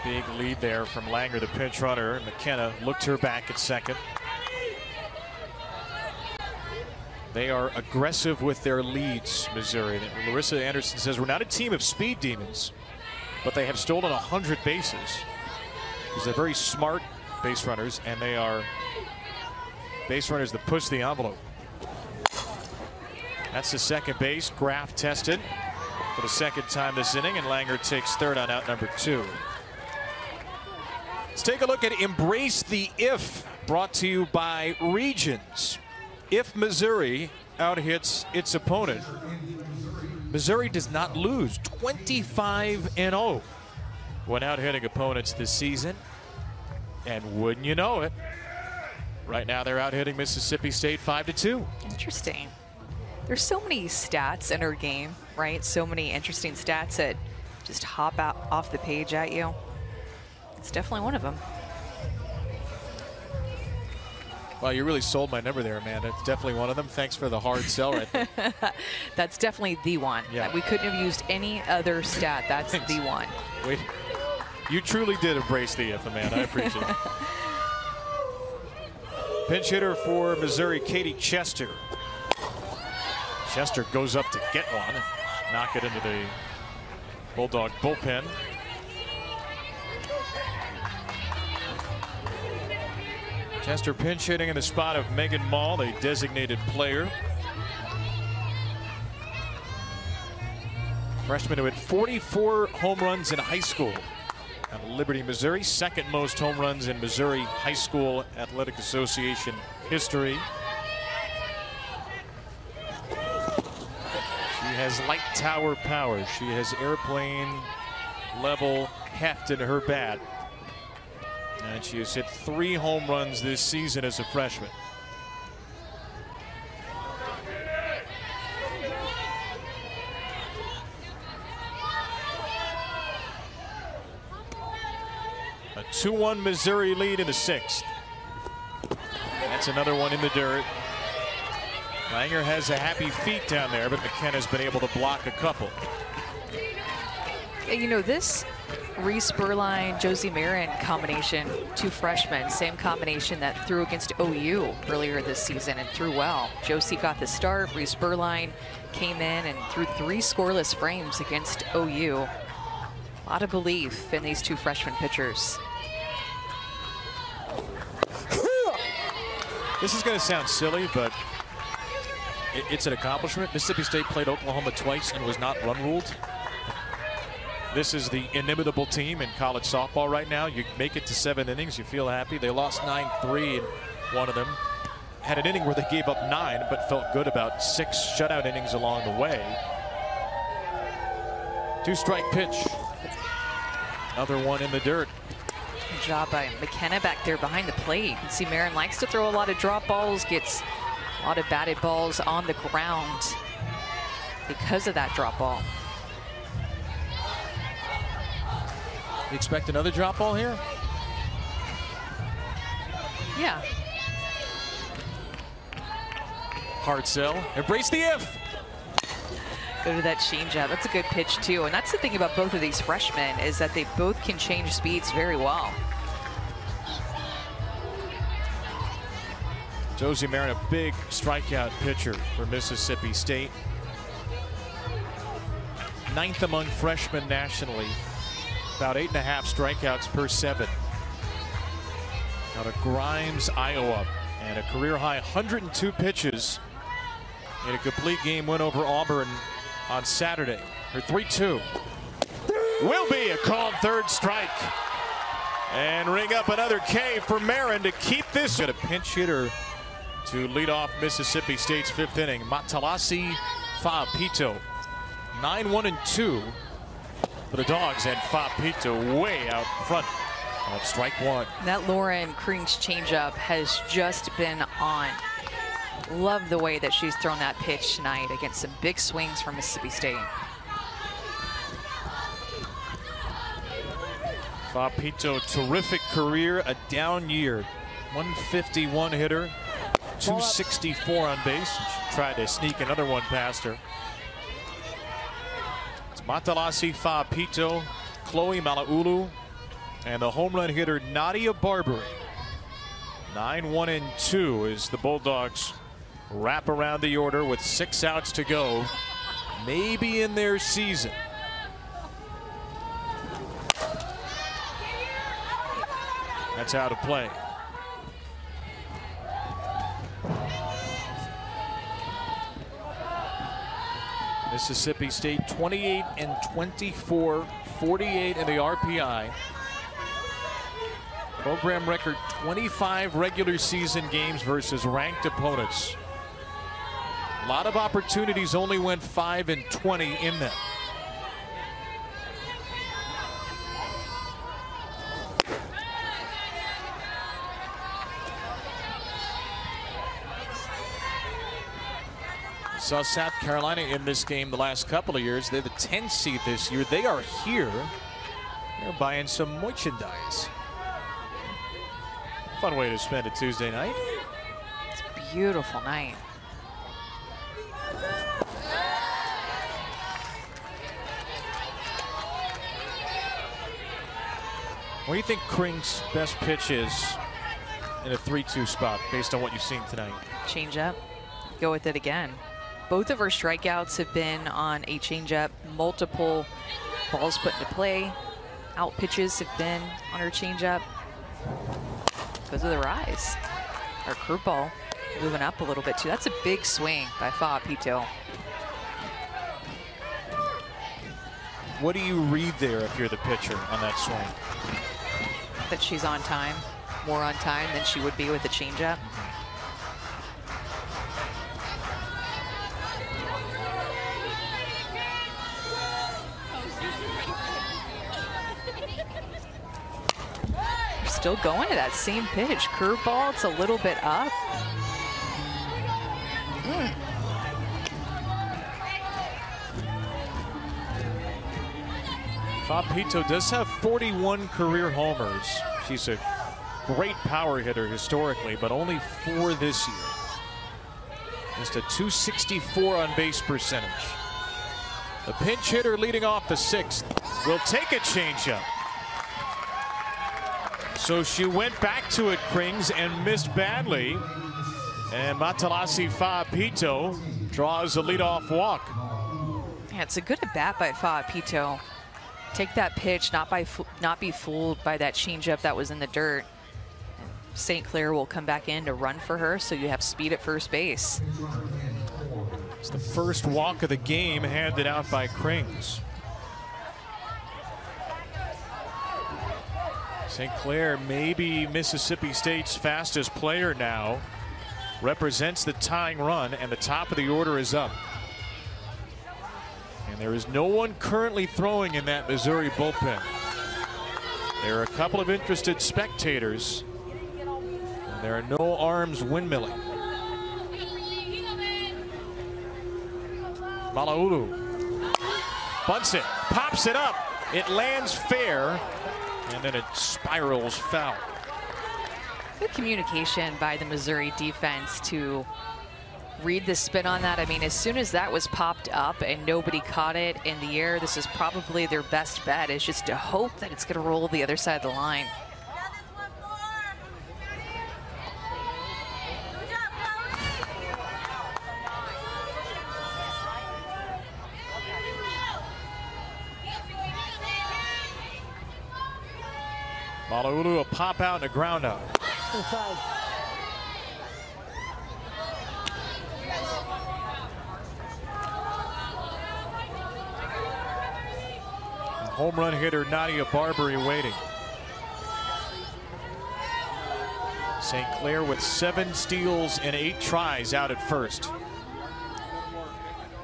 Big lead there from Langer, the pinch runner. McKenna looked her back at second. They are aggressive with their leads, Missouri. Larissa Anderson says, we're not a team of speed demons, but they have stolen one hundred bases. Because they're very smart base runners, and they are base runners that push the envelope. That's the second base. Graff tested for the second time this inning, and Langer takes third on out number two. Let's take a look at Embrace the If, brought to you by Regions. If Missouri out hits its opponent, Missouri does not lose. Twenty-five and oh when out hitting opponents this season, and wouldn't you know it, right now they're out hitting Mississippi State five to two. Interesting. There's so many stats in our game, right? So many interesting stats that just hop out off the page at you. It's definitely one of them. Well, wow, you really sold my number there, Amanda. It's definitely one of them. Thanks for the hard sell right there. That's definitely the one. Yeah. We couldn't have used any other stat. That's the one. Wait. You truly did embrace the if, Amanda. I appreciate it. Pinch hitter for Missouri, Katie Chester. Chester goes up to get one. Knock it into the Bulldog bullpen. Chester pinch hitting in the spot of Megan Maul, a designated player. Freshman who had forty-four home runs in high school at Liberty, Missouri. Second most home runs in Missouri High School Athletic Association history. She has light tower power. She has airplane level heft in her bat. And she has hit three home runs this season as a freshman. A two one Missouri lead in the sixth. That's another one in the dirt. Langer has a happy feet down there, but McKenna's been able to block a couple. You know, this Reese Burlein, Josie Marin combination, two freshmen, same combination that threw against O U earlier this season and threw well. Josie got the start. Reese Burlein came in and threw three scoreless frames against O U. A lot of belief in these two freshman pitchers. This is going to sound silly, but it, it's an accomplishment. Mississippi State played Oklahoma twice and was not run ruled. This is the inimitable team in college softball right now. You make it to seven innings, you feel happy. They lost nine three in one of them. Had an inning where they gave up nine, but felt good about six shutout innings along the way. Two-strike pitch. Another one in the dirt. Good job by McKenna back there behind the plate. You can see Marin likes to throw a lot of drop balls, gets a lot of batted balls on the ground because of that drop ball. You expect another drop ball here? Yeah. Hard sell. Embrace the if. Go to that changeup. That's a good pitch too. And that's the thing about both of these freshmen, is that they both can change speeds very well. Josie Marin, a big strikeout pitcher for Mississippi State. Ninth among freshmen nationally. About eight and a half strikeouts per seven. Out of Grimes, Iowa, and a career high one hundred and two pitches in a complete game win over Auburn on Saturday. Her three two will be a called third strike, and ring up another K for Marin to keep this. Got a pinch hitter to lead off Mississippi State's fifth inning. Matalasi Fa'apito, nine one and two. For the Dogs, and Fa'apito way out front on strike one. That Lauren Krings changeup has just been on. Love the way that she's thrown that pitch tonight against some big swings from Mississippi State. Fa'apito, terrific career, a down year. one fifty-one hitter, two sixty-four on base. She tried to sneak another one past her. Matalasi Fa'apito, Chloe Malaulu, and the home run hitter Nadia Barbary. nine one and two is the Bulldogs wrap around the order with six outs to go, maybe in their season. That's how to play. Mississippi State twenty-eight and twenty-four, forty-eight in the R P I. Program record twenty-five regular season games versus ranked opponents. A lot of opportunities, only went five and twenty in them. Saw South Carolina in this game the last couple of years. They're the tenth seed this year. They are here. They're buying some merchandise. Fun way to spend a Tuesday night. It's a beautiful night. What do you think Krings' best pitch is in a three two spot based on what you've seen tonight? Change up. Go with it again. Both of her strikeouts have been on a changeup, multiple balls put into play. Out pitches have been on her changeup. Goes with a rise. Her curveball moving up a little bit too. That's a big swing by Fa'apito. What do you read there if you're the pitcher on that swing? That she's on time, more on time than she would be with a changeup. Still going to that same pitch. Curveball, it's a little bit up. Mm. Fa'apito does have forty-one career homers. She's a great power hitter historically, but only four this year. Just a two sixty-four on base percentage. The pinch hitter leading off the sixth will take a changeup. So she went back to it, Krings, and missed badly. And Matalasi Fa'apito draws a leadoff walk. Yeah, it's a good at-bat by Fa'apito. Take that pitch, not by not be fooled by that changeup that was in the dirt. Saint Clair will come back in to run for her, so you have speed at first base. It's the first walk of the game handed out by Krings. Saint Clair, maybe Mississippi State's fastest player now, represents the tying run, and the top of the order is up. And there is no one currently throwing in that Missouri bullpen. There are a couple of interested spectators. And there are no arms windmilling. Malaulu bunts it, pops it up. It lands fair. And then it spirals foul. Good communication by the Missouri defense to read the spin on that. I mean, as soon as that was popped up and nobody caught it in the air, this is probably their best bet, is just to hope that it's going to roll the other side of the line. Malaulu, a pop out and a ground out. Inside. Home run hitter Nadia Barbary waiting. Saint Clair with seven steals and eight tries out at first.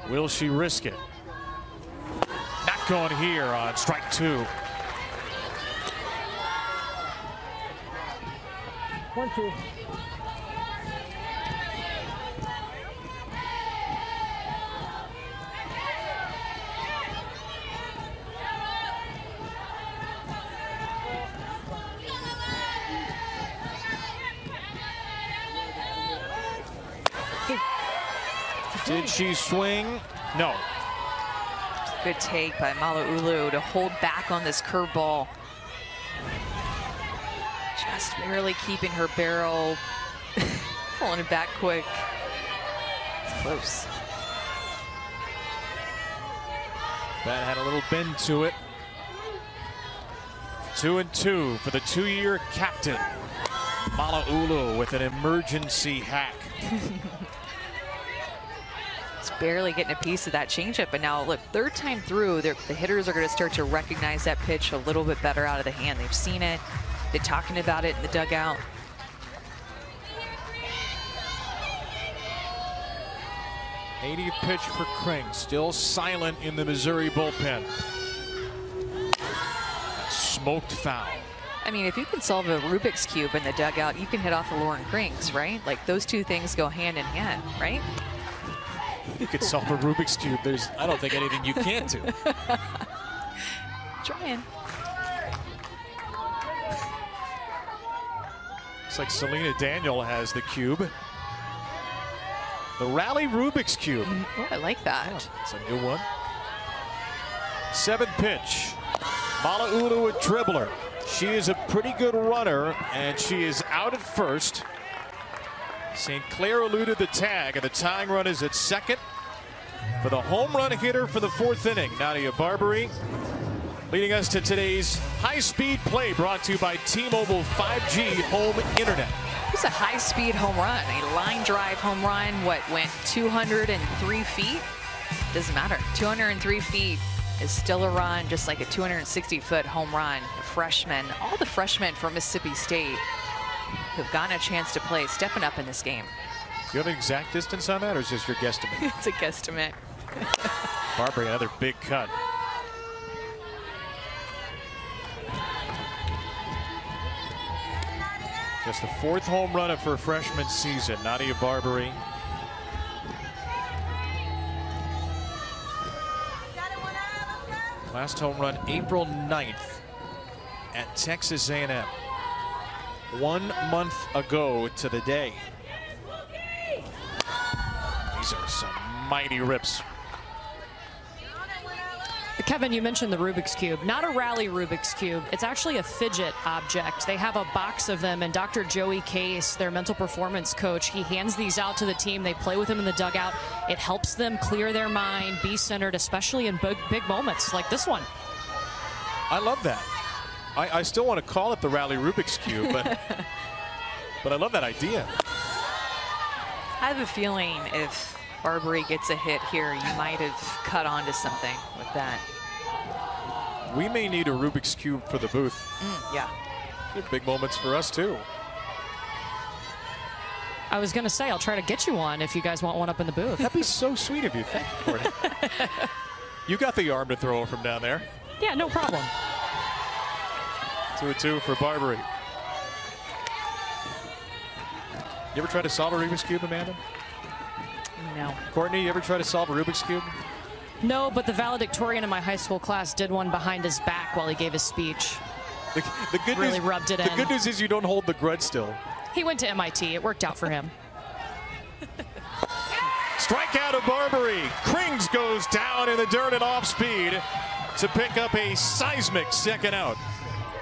Will she risk it? Not going here on strike two. One, two. Did she swing? No. Good take by Malaulu to hold back on this curveball. Just barely keeping her barrel, pulling it back quick. It's close. That had a little bend to it. Two and two for the two-year captain. Malaulu with an emergency hack. It's barely getting a piece of that changeup, but now look, third time through, the hitters are going to start to recognize that pitch a little bit better out of the hand. They've seen it. They're talking about it in the dugout. eightieth pitch for Krings, still silent in the Missouri bullpen. That smoked foul. I mean, if you can solve a Rubik's Cube in the dugout, you can hit off of Lauren Krings, right? Like, those two things go hand in hand, right? You could solve a Rubik's Cube. There's, I don't think, anything you can't do. Trying. Looks like Selena Daniel has the cube. The Rally Rubik's Cube. Oh, I like that. It's yeah, a new one. Seventh pitch. Malaulu a dribbler. She is a pretty good runner, and she is out at first. Saint Clair eluded the tag, and the tying run is at second for the home run hitter for the fourth inning, Nadia Barbary. Leading us to today's high-speed play, brought to you by T-Mobile five G home internet. It was a high-speed home run, a line drive home run. What went two hundred three feet? Doesn't matter. two hundred three feet is still a run, just like a two hundred sixty foot home run. The freshmen, all the freshmen from Mississippi State who've gotten a chance to play, stepping up in this game. Do you have an exact distance on that, or is this your guesstimate? It's a guesstimate. Barbary, another big cut. Just the fourth home run of her freshman season, Nadia Barbary. Last home run, April ninth at Texas A and M. One month ago to the day. These are some mighty rips. Kevin, you mentioned the Rubik's Cube. Not a Rally Rubik's Cube. It's actually a fidget object. They have a box of them, and Doctor Joey Case, their mental performance coach, he hands these out to the team. They play with them in the dugout. It helps them clear their mind, be centered, especially in big, big moments like this one. I love that. I, I still want to call it the Rally Rubik's Cube, but, but I love that idea. I have a feeling if Barbary gets a hit here, you might have cut onto something with that. We may need a Rubik's Cube for the booth. Mm, yeah. They're big moments for us, too. I was going to say, I'll try to get you one if you guys want one up in the booth. That'd be so sweet of you. Thank you for it. You got the arm to throw from down there. Yeah, no problem. two and two for Barbary. You ever try to solve a Rubik's Cube, Amanda? No. Courtney, you ever try to solve a Rubik's Cube? No, but the valedictorian in my high school class did one behind his back while he gave his speech. The, the good really news, rubbed it the in. The good news is you don't hold the grudge still. He went to M I T. It worked out for him. Strikeout of Barbary. Krings goes down in the dirt at off speed to pick up a seismic second out.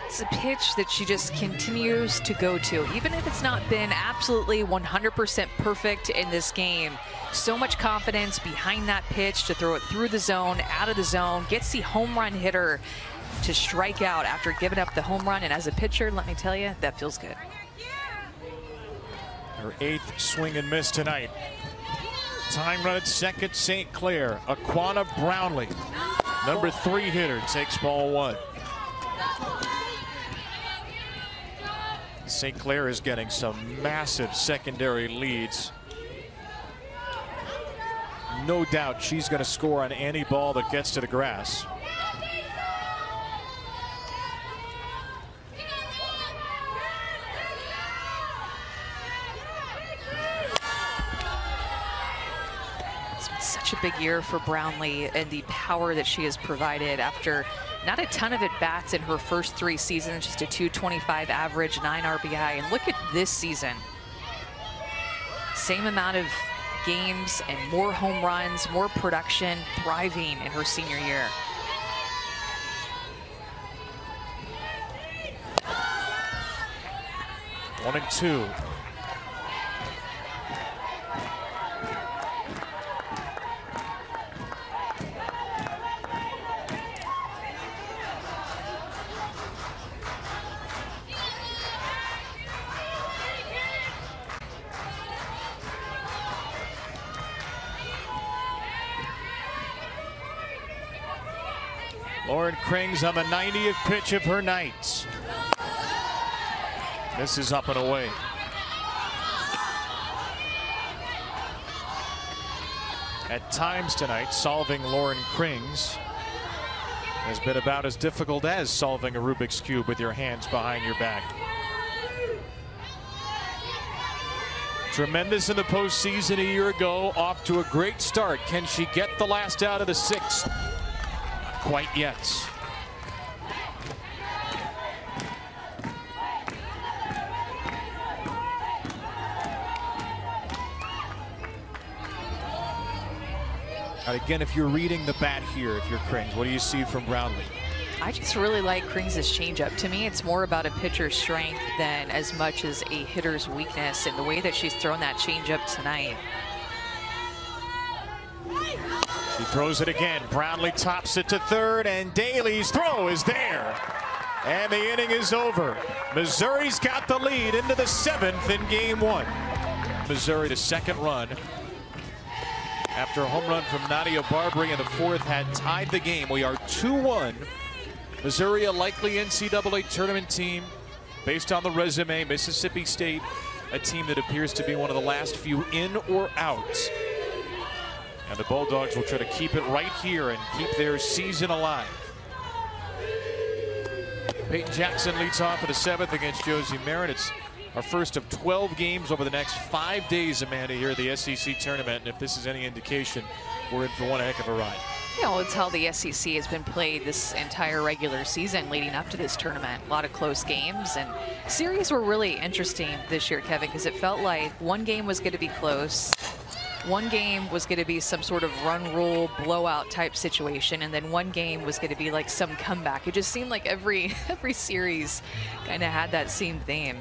It's a pitch that she just continues to go to, even if it's not been absolutely one hundred percent perfect in this game. So much confidence behind that pitch to throw it through the zone, out of the zone, gets the home run hitter to strike out after giving up the home run. And as a pitcher, let me tell you, that feels good. Her eighth swing and miss tonight. Time run at second, Saint Clair. Kwana Brownlee, number three hitter, takes ball one. Saint Clair is getting some massive secondary leads. No doubt she's going to score on any ball that gets to the grass. It's been such a big year for Brownlee and the power that she has provided after not a ton of at-bats in her first three seasons, just a two twenty-five average, nine R B I. And look at this season. Same amount of games and more home runs, more production, thriving in her senior year. One and two. Lauren Krings on the ninetieth pitch of her night. This is up and away. At times tonight, solving Lauren Krings has been about as difficult as solving a Rubik's Cube with your hands behind your back. Tremendous in the postseason a year ago, off to a great start. Can she get the last out of the sixth? Not quite yet. And again, if you're reading the bat here, if you're Krings, what do you see from Brownlee? I just really like Krings' changeup. To me, it's more about a pitcher's strength than as much as a hitter's weakness, and the way that she's thrown that changeup tonight. She throws it again. Brownlee tops it to third, and Daly's throw is there. And the inning is over. Missouri's got the lead into the seventh in game one. Missouri to second run. After a home run from Nadia Barbary in the fourth had tied the game. We are two one. Missouri, a likely N C double A tournament team based on the resume. Mississippi State, a team that appears to be one of the last few in or out. And the Bulldogs will try to keep it right here and keep their season alive. Peyton Jackson leads off for the seventh against Josie Marin. It's our first of twelve games over the next five days, Amanda, here at the S E C tournament. And if this is any indication, we're in for one heck of a ride. You know, it's how the S E C has been played this entire regular season leading up to this tournament. A lot of close games, and series were really interesting this year, Kevin, because it felt like one game was going to be close, one game was going to be some sort of run rule blowout type situation, and then one game was going to be like some comeback. It just seemed like every every series kind of had that same theme.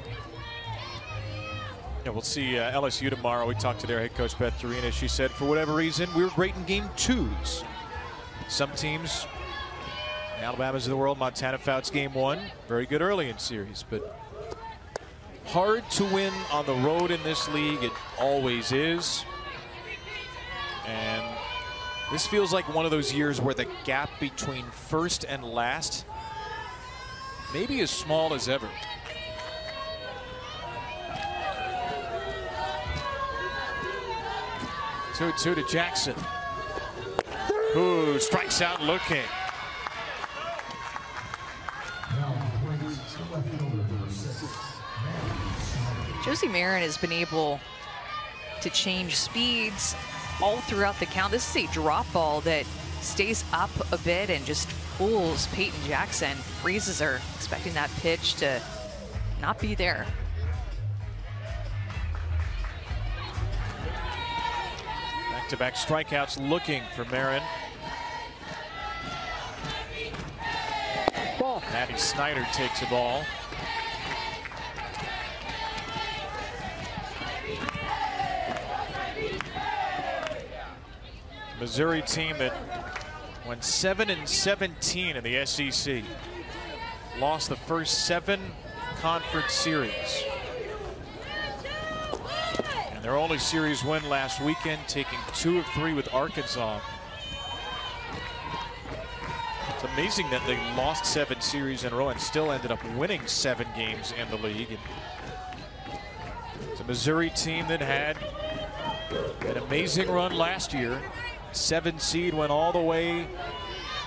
Yeah, we'll see uh, L S U tomorrow. We talked to their head coach, Beth Turina. She said, for whatever reason, we were great in game twos. Some teams, Alabama's of the world, Montana fouls game one. Very good early in series, but hard to win on the road in this league. It always is. And this feels like one of those years where the gap between first and last maybe as small as ever. two two to Jackson, who strikes out looking. Josie Marin has been able to change speeds all throughout the count. This is a drop ball that stays up a bit and just fools Peyton Jackson, freezes her, expecting that pitch to not be there. Back-to-back strikeouts looking for Marin. Maddie Snyder takes a ball. Missouri team that went seven and seventeen in the S E C. Lost the first seven conference series. And their only series win last weekend, taking two of three with Arkansas. It's amazing that they lost seven series in a row and still ended up winning seven games in the league. It's a Missouri team that had an amazing run last year. Seven seed went all the way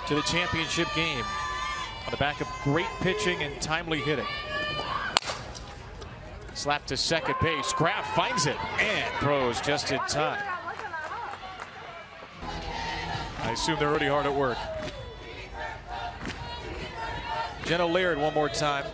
to the championship game on the back of great pitching and timely hitting. Slapped to second base. Graff finds it and throws just in time. I assume they're already hard at work. Jenna Laird one more time.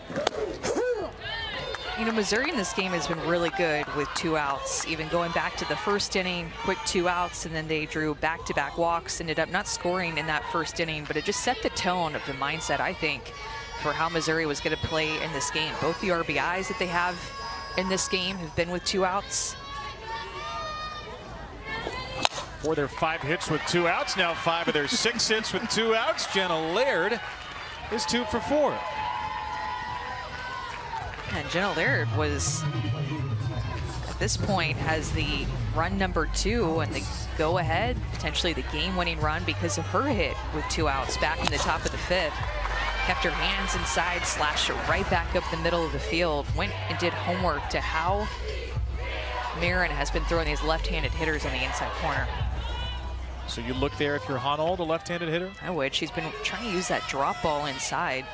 You know, Missouri in this game has been really good with two outs, even going back to the first inning, quick two outs, and then they drew back-to-back walks, ended up not scoring in that first inning, but it just set the tone of the mindset, I think, for how Missouri was going to play in this game. Both the R B Is that they have in this game have been with two outs. For their five hits with two outs, now five of their six hits with two outs. Jenna Laird is two for four. And Jenna Laird was, at this point, has the run number two and the go-ahead, potentially the game-winning run because of her hit with two outs back in the top of the fifth. kept her hands inside, slashed it right back up the middle of the field, went and did homework to how Marin has been throwing these left-handed hitters on the inside corner. So you look there if you're Honnold, a left-handed hitter? I would. She's been trying to use that drop ball inside.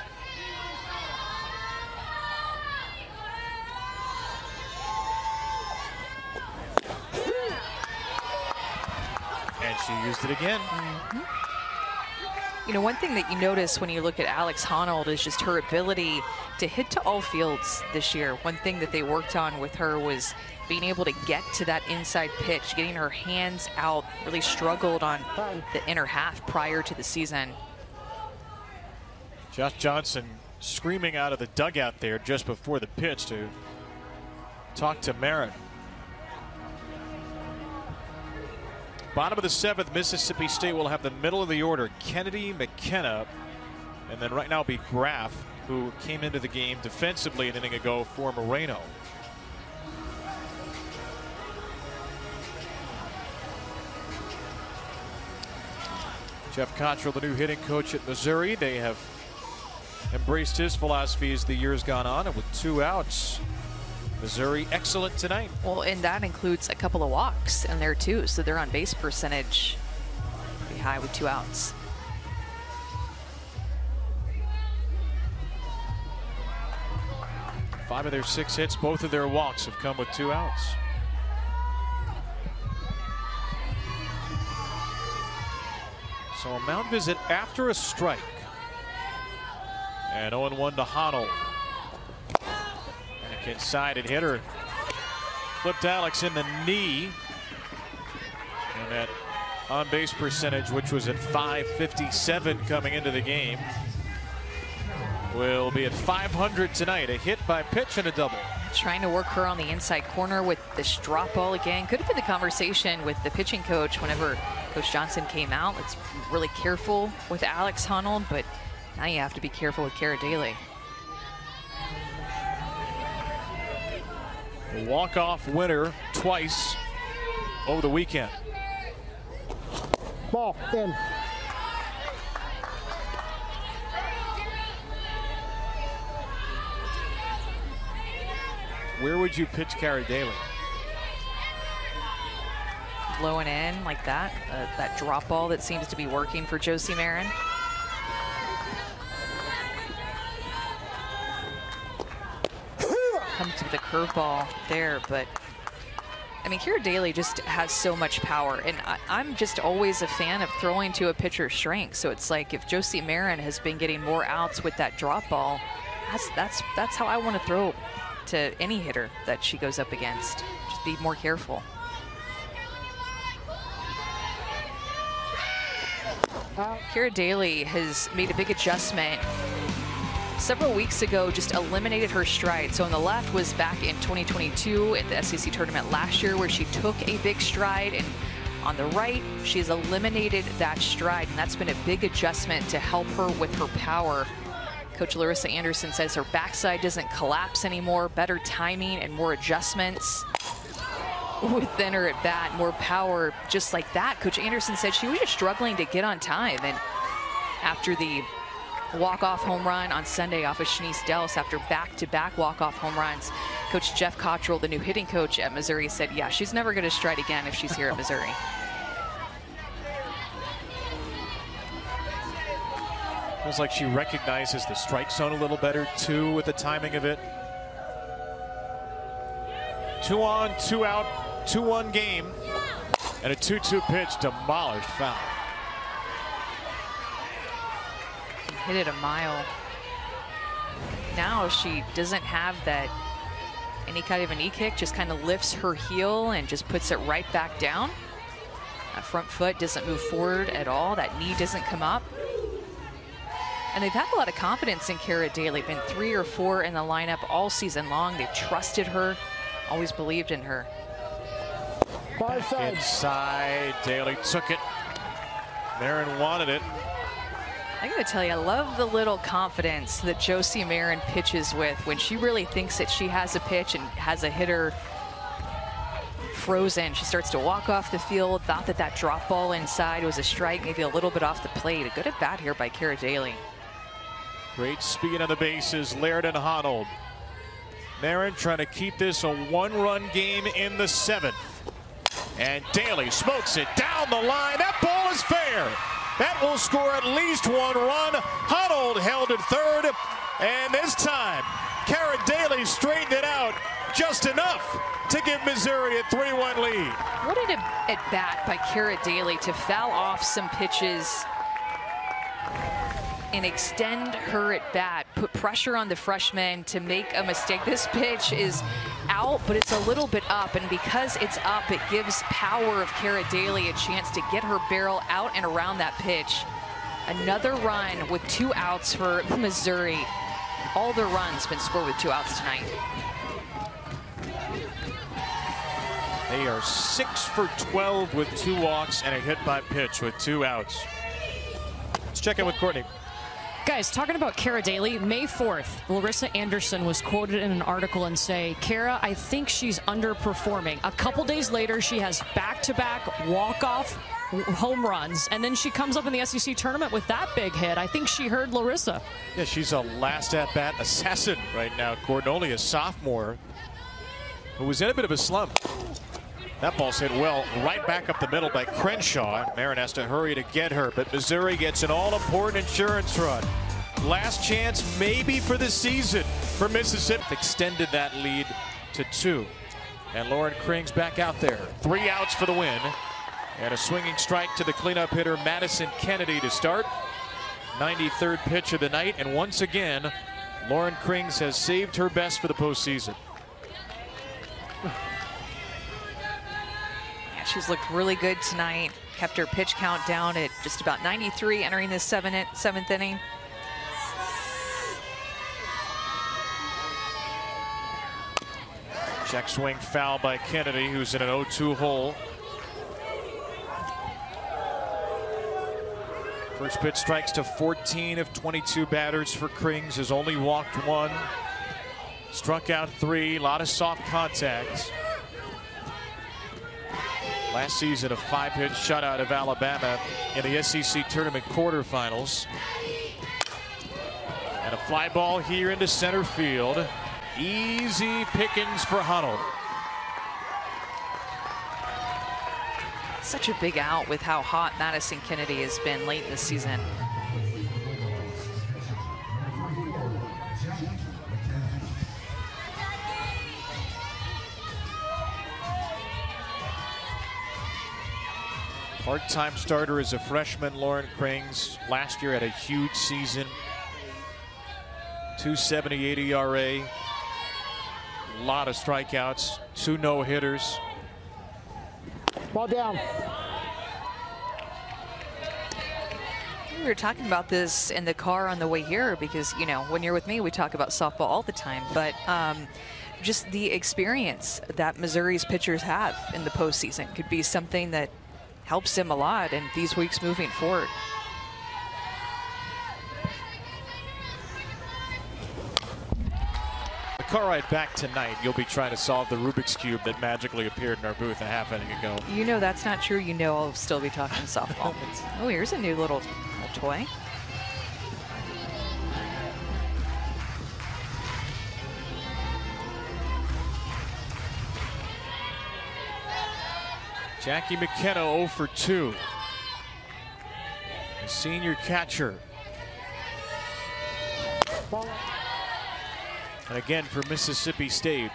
And she used it again. Mm-hmm. You know, one thing that you notice when you look at Alex Honnold is just her ability to hit to all fields this year. One thing that they worked on with her was being able to get to that inside pitch, getting her hands out, really struggled on the inner half prior to the season. Josh Johnson screaming out of the dugout there just before the pitch to talk to Marin. Bottom of the seventh, Mississippi State will have the middle of the order, Kennedy, McKenna, and then right now will be Graff, who came into the game defensively an inning ago for Moreno. Jeff Cottrell, the new hitting coach at Missouri, they have embraced his philosophy as the year's gone on, and with two outs, Missouri excellent tonight. Well, and that includes a couple of walks in there too, so their on base percentage pretty high with two outs. Five of their six hits, both of their walks have come with two outs. So a mound visit after a strike. And oh and one to Honnold. Inside and hit her. Flipped Alex in the knee. And that on base percentage, which was at five fifty-seven coming into the game, will be at five hundred tonight. A hit by pitch and a double. Trying to work her on the inside corner with this drop ball again. Could have been the conversation with the pitching coach whenever Coach Johnson came out. It's really careful with Alex Honnold, but now you have to be careful with Kara Daly. Walk-off winner twice over the weekend. Ball in. Where would you pitch Kara Daly? Low and in like that. Uh, that drop ball that seems to be working for Josie Marin. Comes with a curveball there, but I mean, Kara Daly just has so much power, and I, I'm just always a fan of throwing to a pitcher's strength. So it's like if Josie Marin has been getting more outs with that drop ball, that's that's that's how I want to throw to any hitter that she goes up against. Just be more careful. Wow. Kara Daly has made a big adjustment. Several weeks ago, just eliminated her stride. So on the left was back in twenty twenty-two at the S E C tournament last year, where she took a big stride, and on the right, she has eliminated that stride, and that's been a big adjustment to help her with her power. Coach Larissa Anderson says her backside doesn't collapse anymore, better timing and more adjustments. With thinner at bat, more power, just like that. Coach Anderson said she was just struggling to get on time, and after the walk-off home run on Sunday off of Shanice Dells, after back-to-back walk-off home runs, Coach Jeff Cottrell, the new hitting coach at Missouri, said, yeah, she's never going to stride again if she's here at Missouri. Feels like she recognizes the strike zone a little better, too, with the timing of it. Two on, two out, two one game. And a two two pitch, demolished foul. Hit it a mile. Now she doesn't have that any kind of an e-kick, just kind of lifts her heel and just puts it right back down. That front foot doesn't move forward at all. That knee doesn't come up. And they've had a lot of confidence in Kara Daly. Been three or four in the lineup all season long. They've trusted her, always believed in her. Back inside, Daly took it. Marin wanted it. I gotta tell you, I love the little confidence that Josie Marin pitches with when she really thinks that she has a pitch and has a hitter frozen. She starts to walk off the field, thought that that drop ball inside was a strike, maybe a little bit off the plate. A good at bat here by Kara Daly. Great speed on the bases, Laird and Honnold. Marin trying to keep this a one-run game in the seventh. And Daly smokes it down the line. That ball is fair. That will score at least one run. Honnold held at third. And this time, Kara Daly straightened it out just enough to give Missouri a three one lead. What an at-bat by Kara Daly to foul off some pitches and extend her at-bat, put pressure on the freshman to make a mistake. This pitch is out, but it's a little bit up, and because it's up, it gives power of Kara Daly a chance to get her barrel out and around that pitch. Another run with two outs for Missouri. All their runs been scored with two outs tonight. They are six for twelve with two walks and a hit by pitch with two outs. Let's check in with Courtney. Guys, talking about Kara Daly, May fourth, Larissa Anderson was quoted in an article and say, Kara, I think she's underperforming. A couple days later, she has back-to-back walk-off home runs, and then she comes up in the S E C tournament with that big hit. I think she heard Larissa. Yeah, she's a last-at-bat assassin right now, Gordon, only a sophomore who was in a bit of a slump. That ball's hit well, right back up the middle by Crenshaw. Marin has to hurry to get her, but Missouri gets an all-important insurance run. Last chance, maybe for the season, for Mississippi. Extended that lead to two. And Lauren Krings back out there. Three outs for the win. And a swinging strike to the cleanup hitter, Madison Kennedy, to start. ninety-third pitch of the night, and once again, Lauren Krings has saved her best for the postseason. She's looked really good tonight. Kept her pitch count down at just about ninety-three entering this seventh, seventh inning. Check swing foul by Kennedy, who's in an oh two hole. First pitch strikes to fourteen of twenty-two batters for Krings. Has only walked one. Struck out three. A lot of soft contacts. Last season, a five-hit shutout of Alabama in the S E C tournament quarterfinals. And a fly ball here into center field. Easy pickings for Honnold. Such a big out with how hot Madison Kennedy has been late this season. Part-time starter as a freshman, Lauren Krings. Last year had a huge season. two seventy-eight E R A. A lot of strikeouts. Two no-hitters. Ball down. We were talking about this in the car on the way here because, you know, when you're with me, we talk about softball all the time. But um, just the experience that Missouri's pitchers have in the postseason could be something that helps him a lot in these weeks moving forward. The car ride back tonight, you'll be trying to solve the Rubik's Cube that magically appeared in our booth a half inning ago. You know that's not true. You know I'll still be talking softball. Oh, here's a new little, little toy. Jackie McKenna oh for two. The senior catcher. And again for Mississippi State.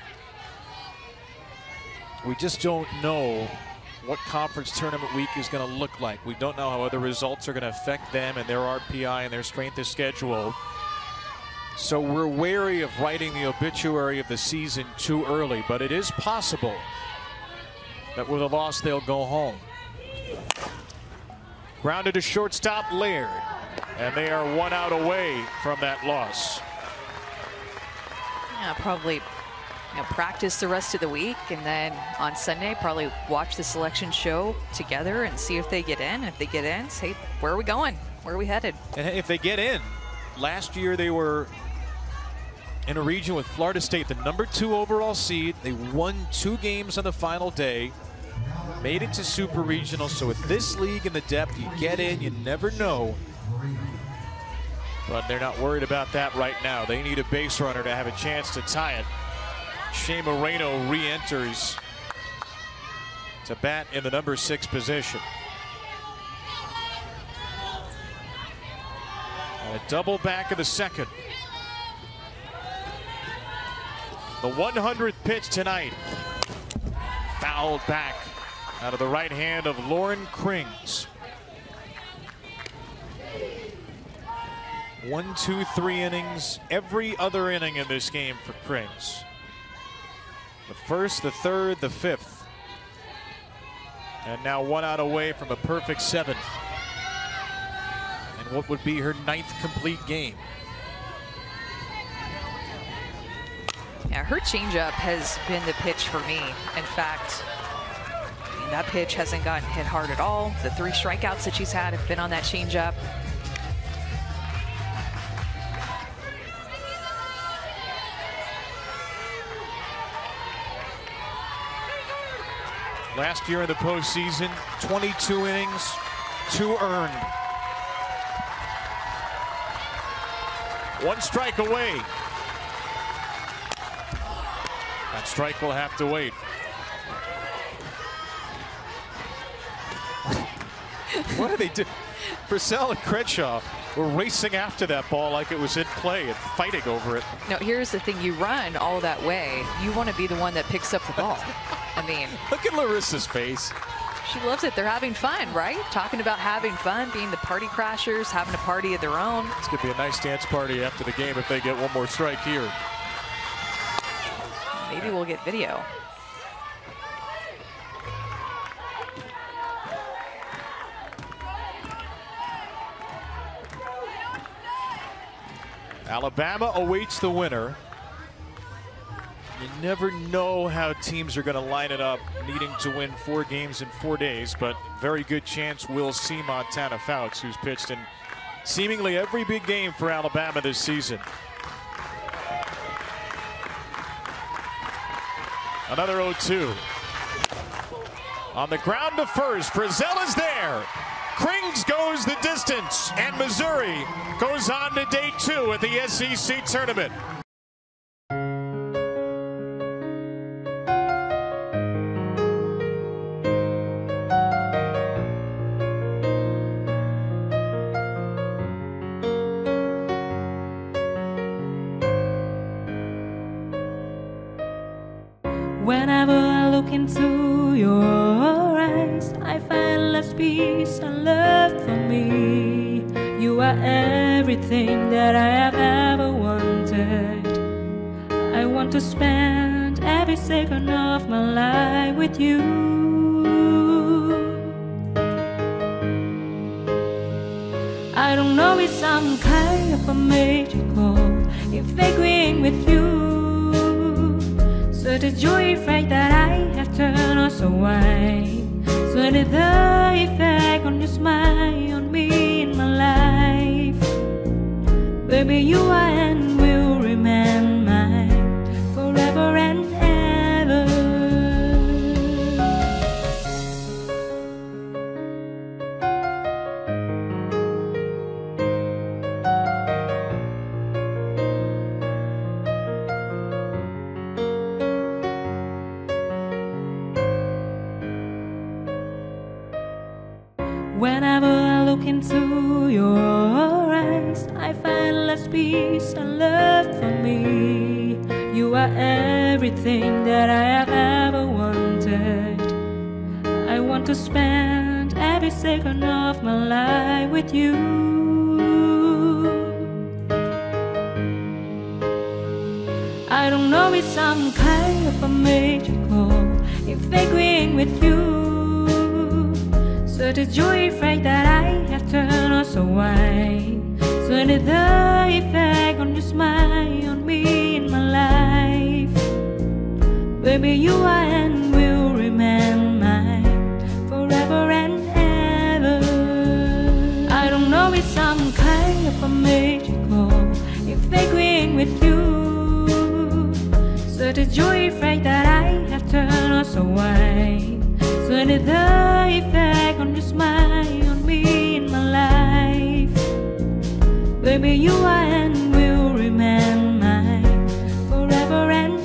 We just don't know what conference tournament week is going to look like. We don't know how other results are going to affect them and their R P I and their strength of schedule. So we're wary of writing the obituary of the season too early, but it is possible that with a loss, they'll go home. Grounded to shortstop Laird, and they are one out away from that loss. Yeah, probably you know, practice the rest of the week, and then on Sunday, probably watch the selection show together and see if they get in. If they get in, say, where are we going? Where are we headed? And if they get in, last year they were in a region with Florida State, the number two overall seed. They won two games on the final day. Made it to Super Regional, so with this league and the depth, you get in, you never know. But they're not worried about that right now. They need a base runner to have a chance to tie it. Shea Moreno re-enters to bat in the number six position. And a double back of the second. The one hundredth pitch tonight. Fouled back out of the right hand of Lauren Krings. One, two, three innings, every other inning in this game for Krings. The first, the third, the fifth. And now one out away from a perfect seventh. And what would be her ninth complete game. Yeah, her changeup has been the pitch for me. In fact, I mean, that pitch hasn't gotten hit hard at all. The three strikeouts that she's had have been on that changeup. Last year in the postseason, twenty-two innings, two earned. One strike away. That strike will have to wait. What did they do? Frizzell and Crenshaw were racing after that ball like it was in play and fighting over it. No, here's the thing. You run all that way. You want to be the one that picks up the ball. I mean, look at Larissa's face. She loves it. They're having fun, right? Talking about having fun, being the party crashers, having a party of their own. It's going to be a nice dance party after the game if they get one more strike here. Maybe we'll get video. Alabama awaits the winner. You never know how teams are going to line it up, needing to win four games in four days, but very good chance we'll see Montana Fouts, who's pitched in seemingly every big game for Alabama this season. Another oh two. On the ground to first, Frizzell is there. Krings goes the distance, and Missouri goes on to day two at the S E C tournament. Whenever I look into your eyes, I find less peace and love for me. You are everything that I have ever wanted. I want to spend every second of my life with you. I don't know if some kind of a magic call, if agreeing with you. So the joy effect that I have turned us away. So the effect on your smile on me in my life. Baby, you are and will remain mine forever and into your eyes, I find less peace and love for me. You are everything that I have ever wanted. I want to spend every second of my life with you. I don't know if some kind of a magical, if agreeing with you. So the joy effect that I have turned us away. So the effect on your smile on me in my life. Baby, you are and will remain mine forever and ever. I don't know if some kind of a magical, if agreeing with you. So the joy effect that I have turned us away. So the effect on your smile on me in my life. Baby, you are and will remain mine forever and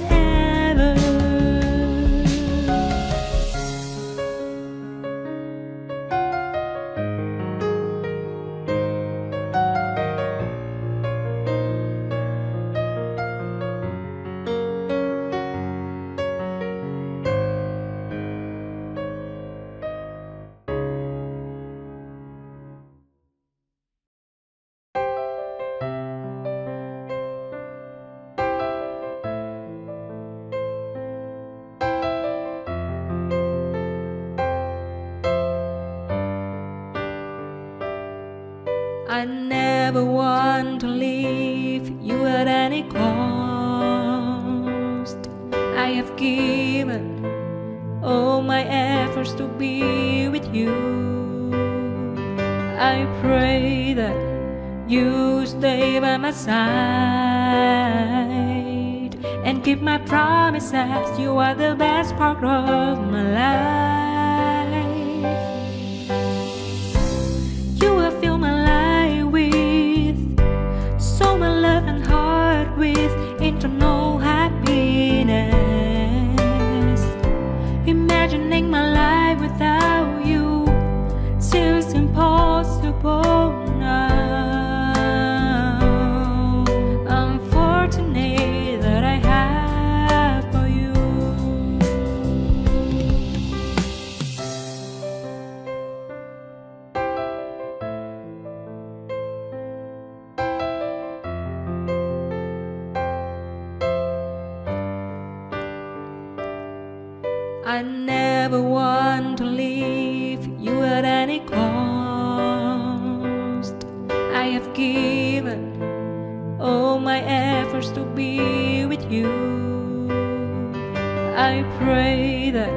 I never want to leave you at any cost. I have given all my efforts to be with you. I pray that you stay by my side and keep my promises. You are the best part of my life. You have filled my life with internal happiness. Imagining my life without you seems impossible now. I'm fortunate that I have for you. I never want to leave you at any cost. I have given all my efforts to be with you. I pray that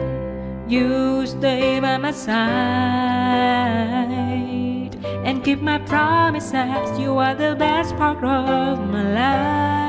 you stay by my side and keep my promises. You are the best part of my life.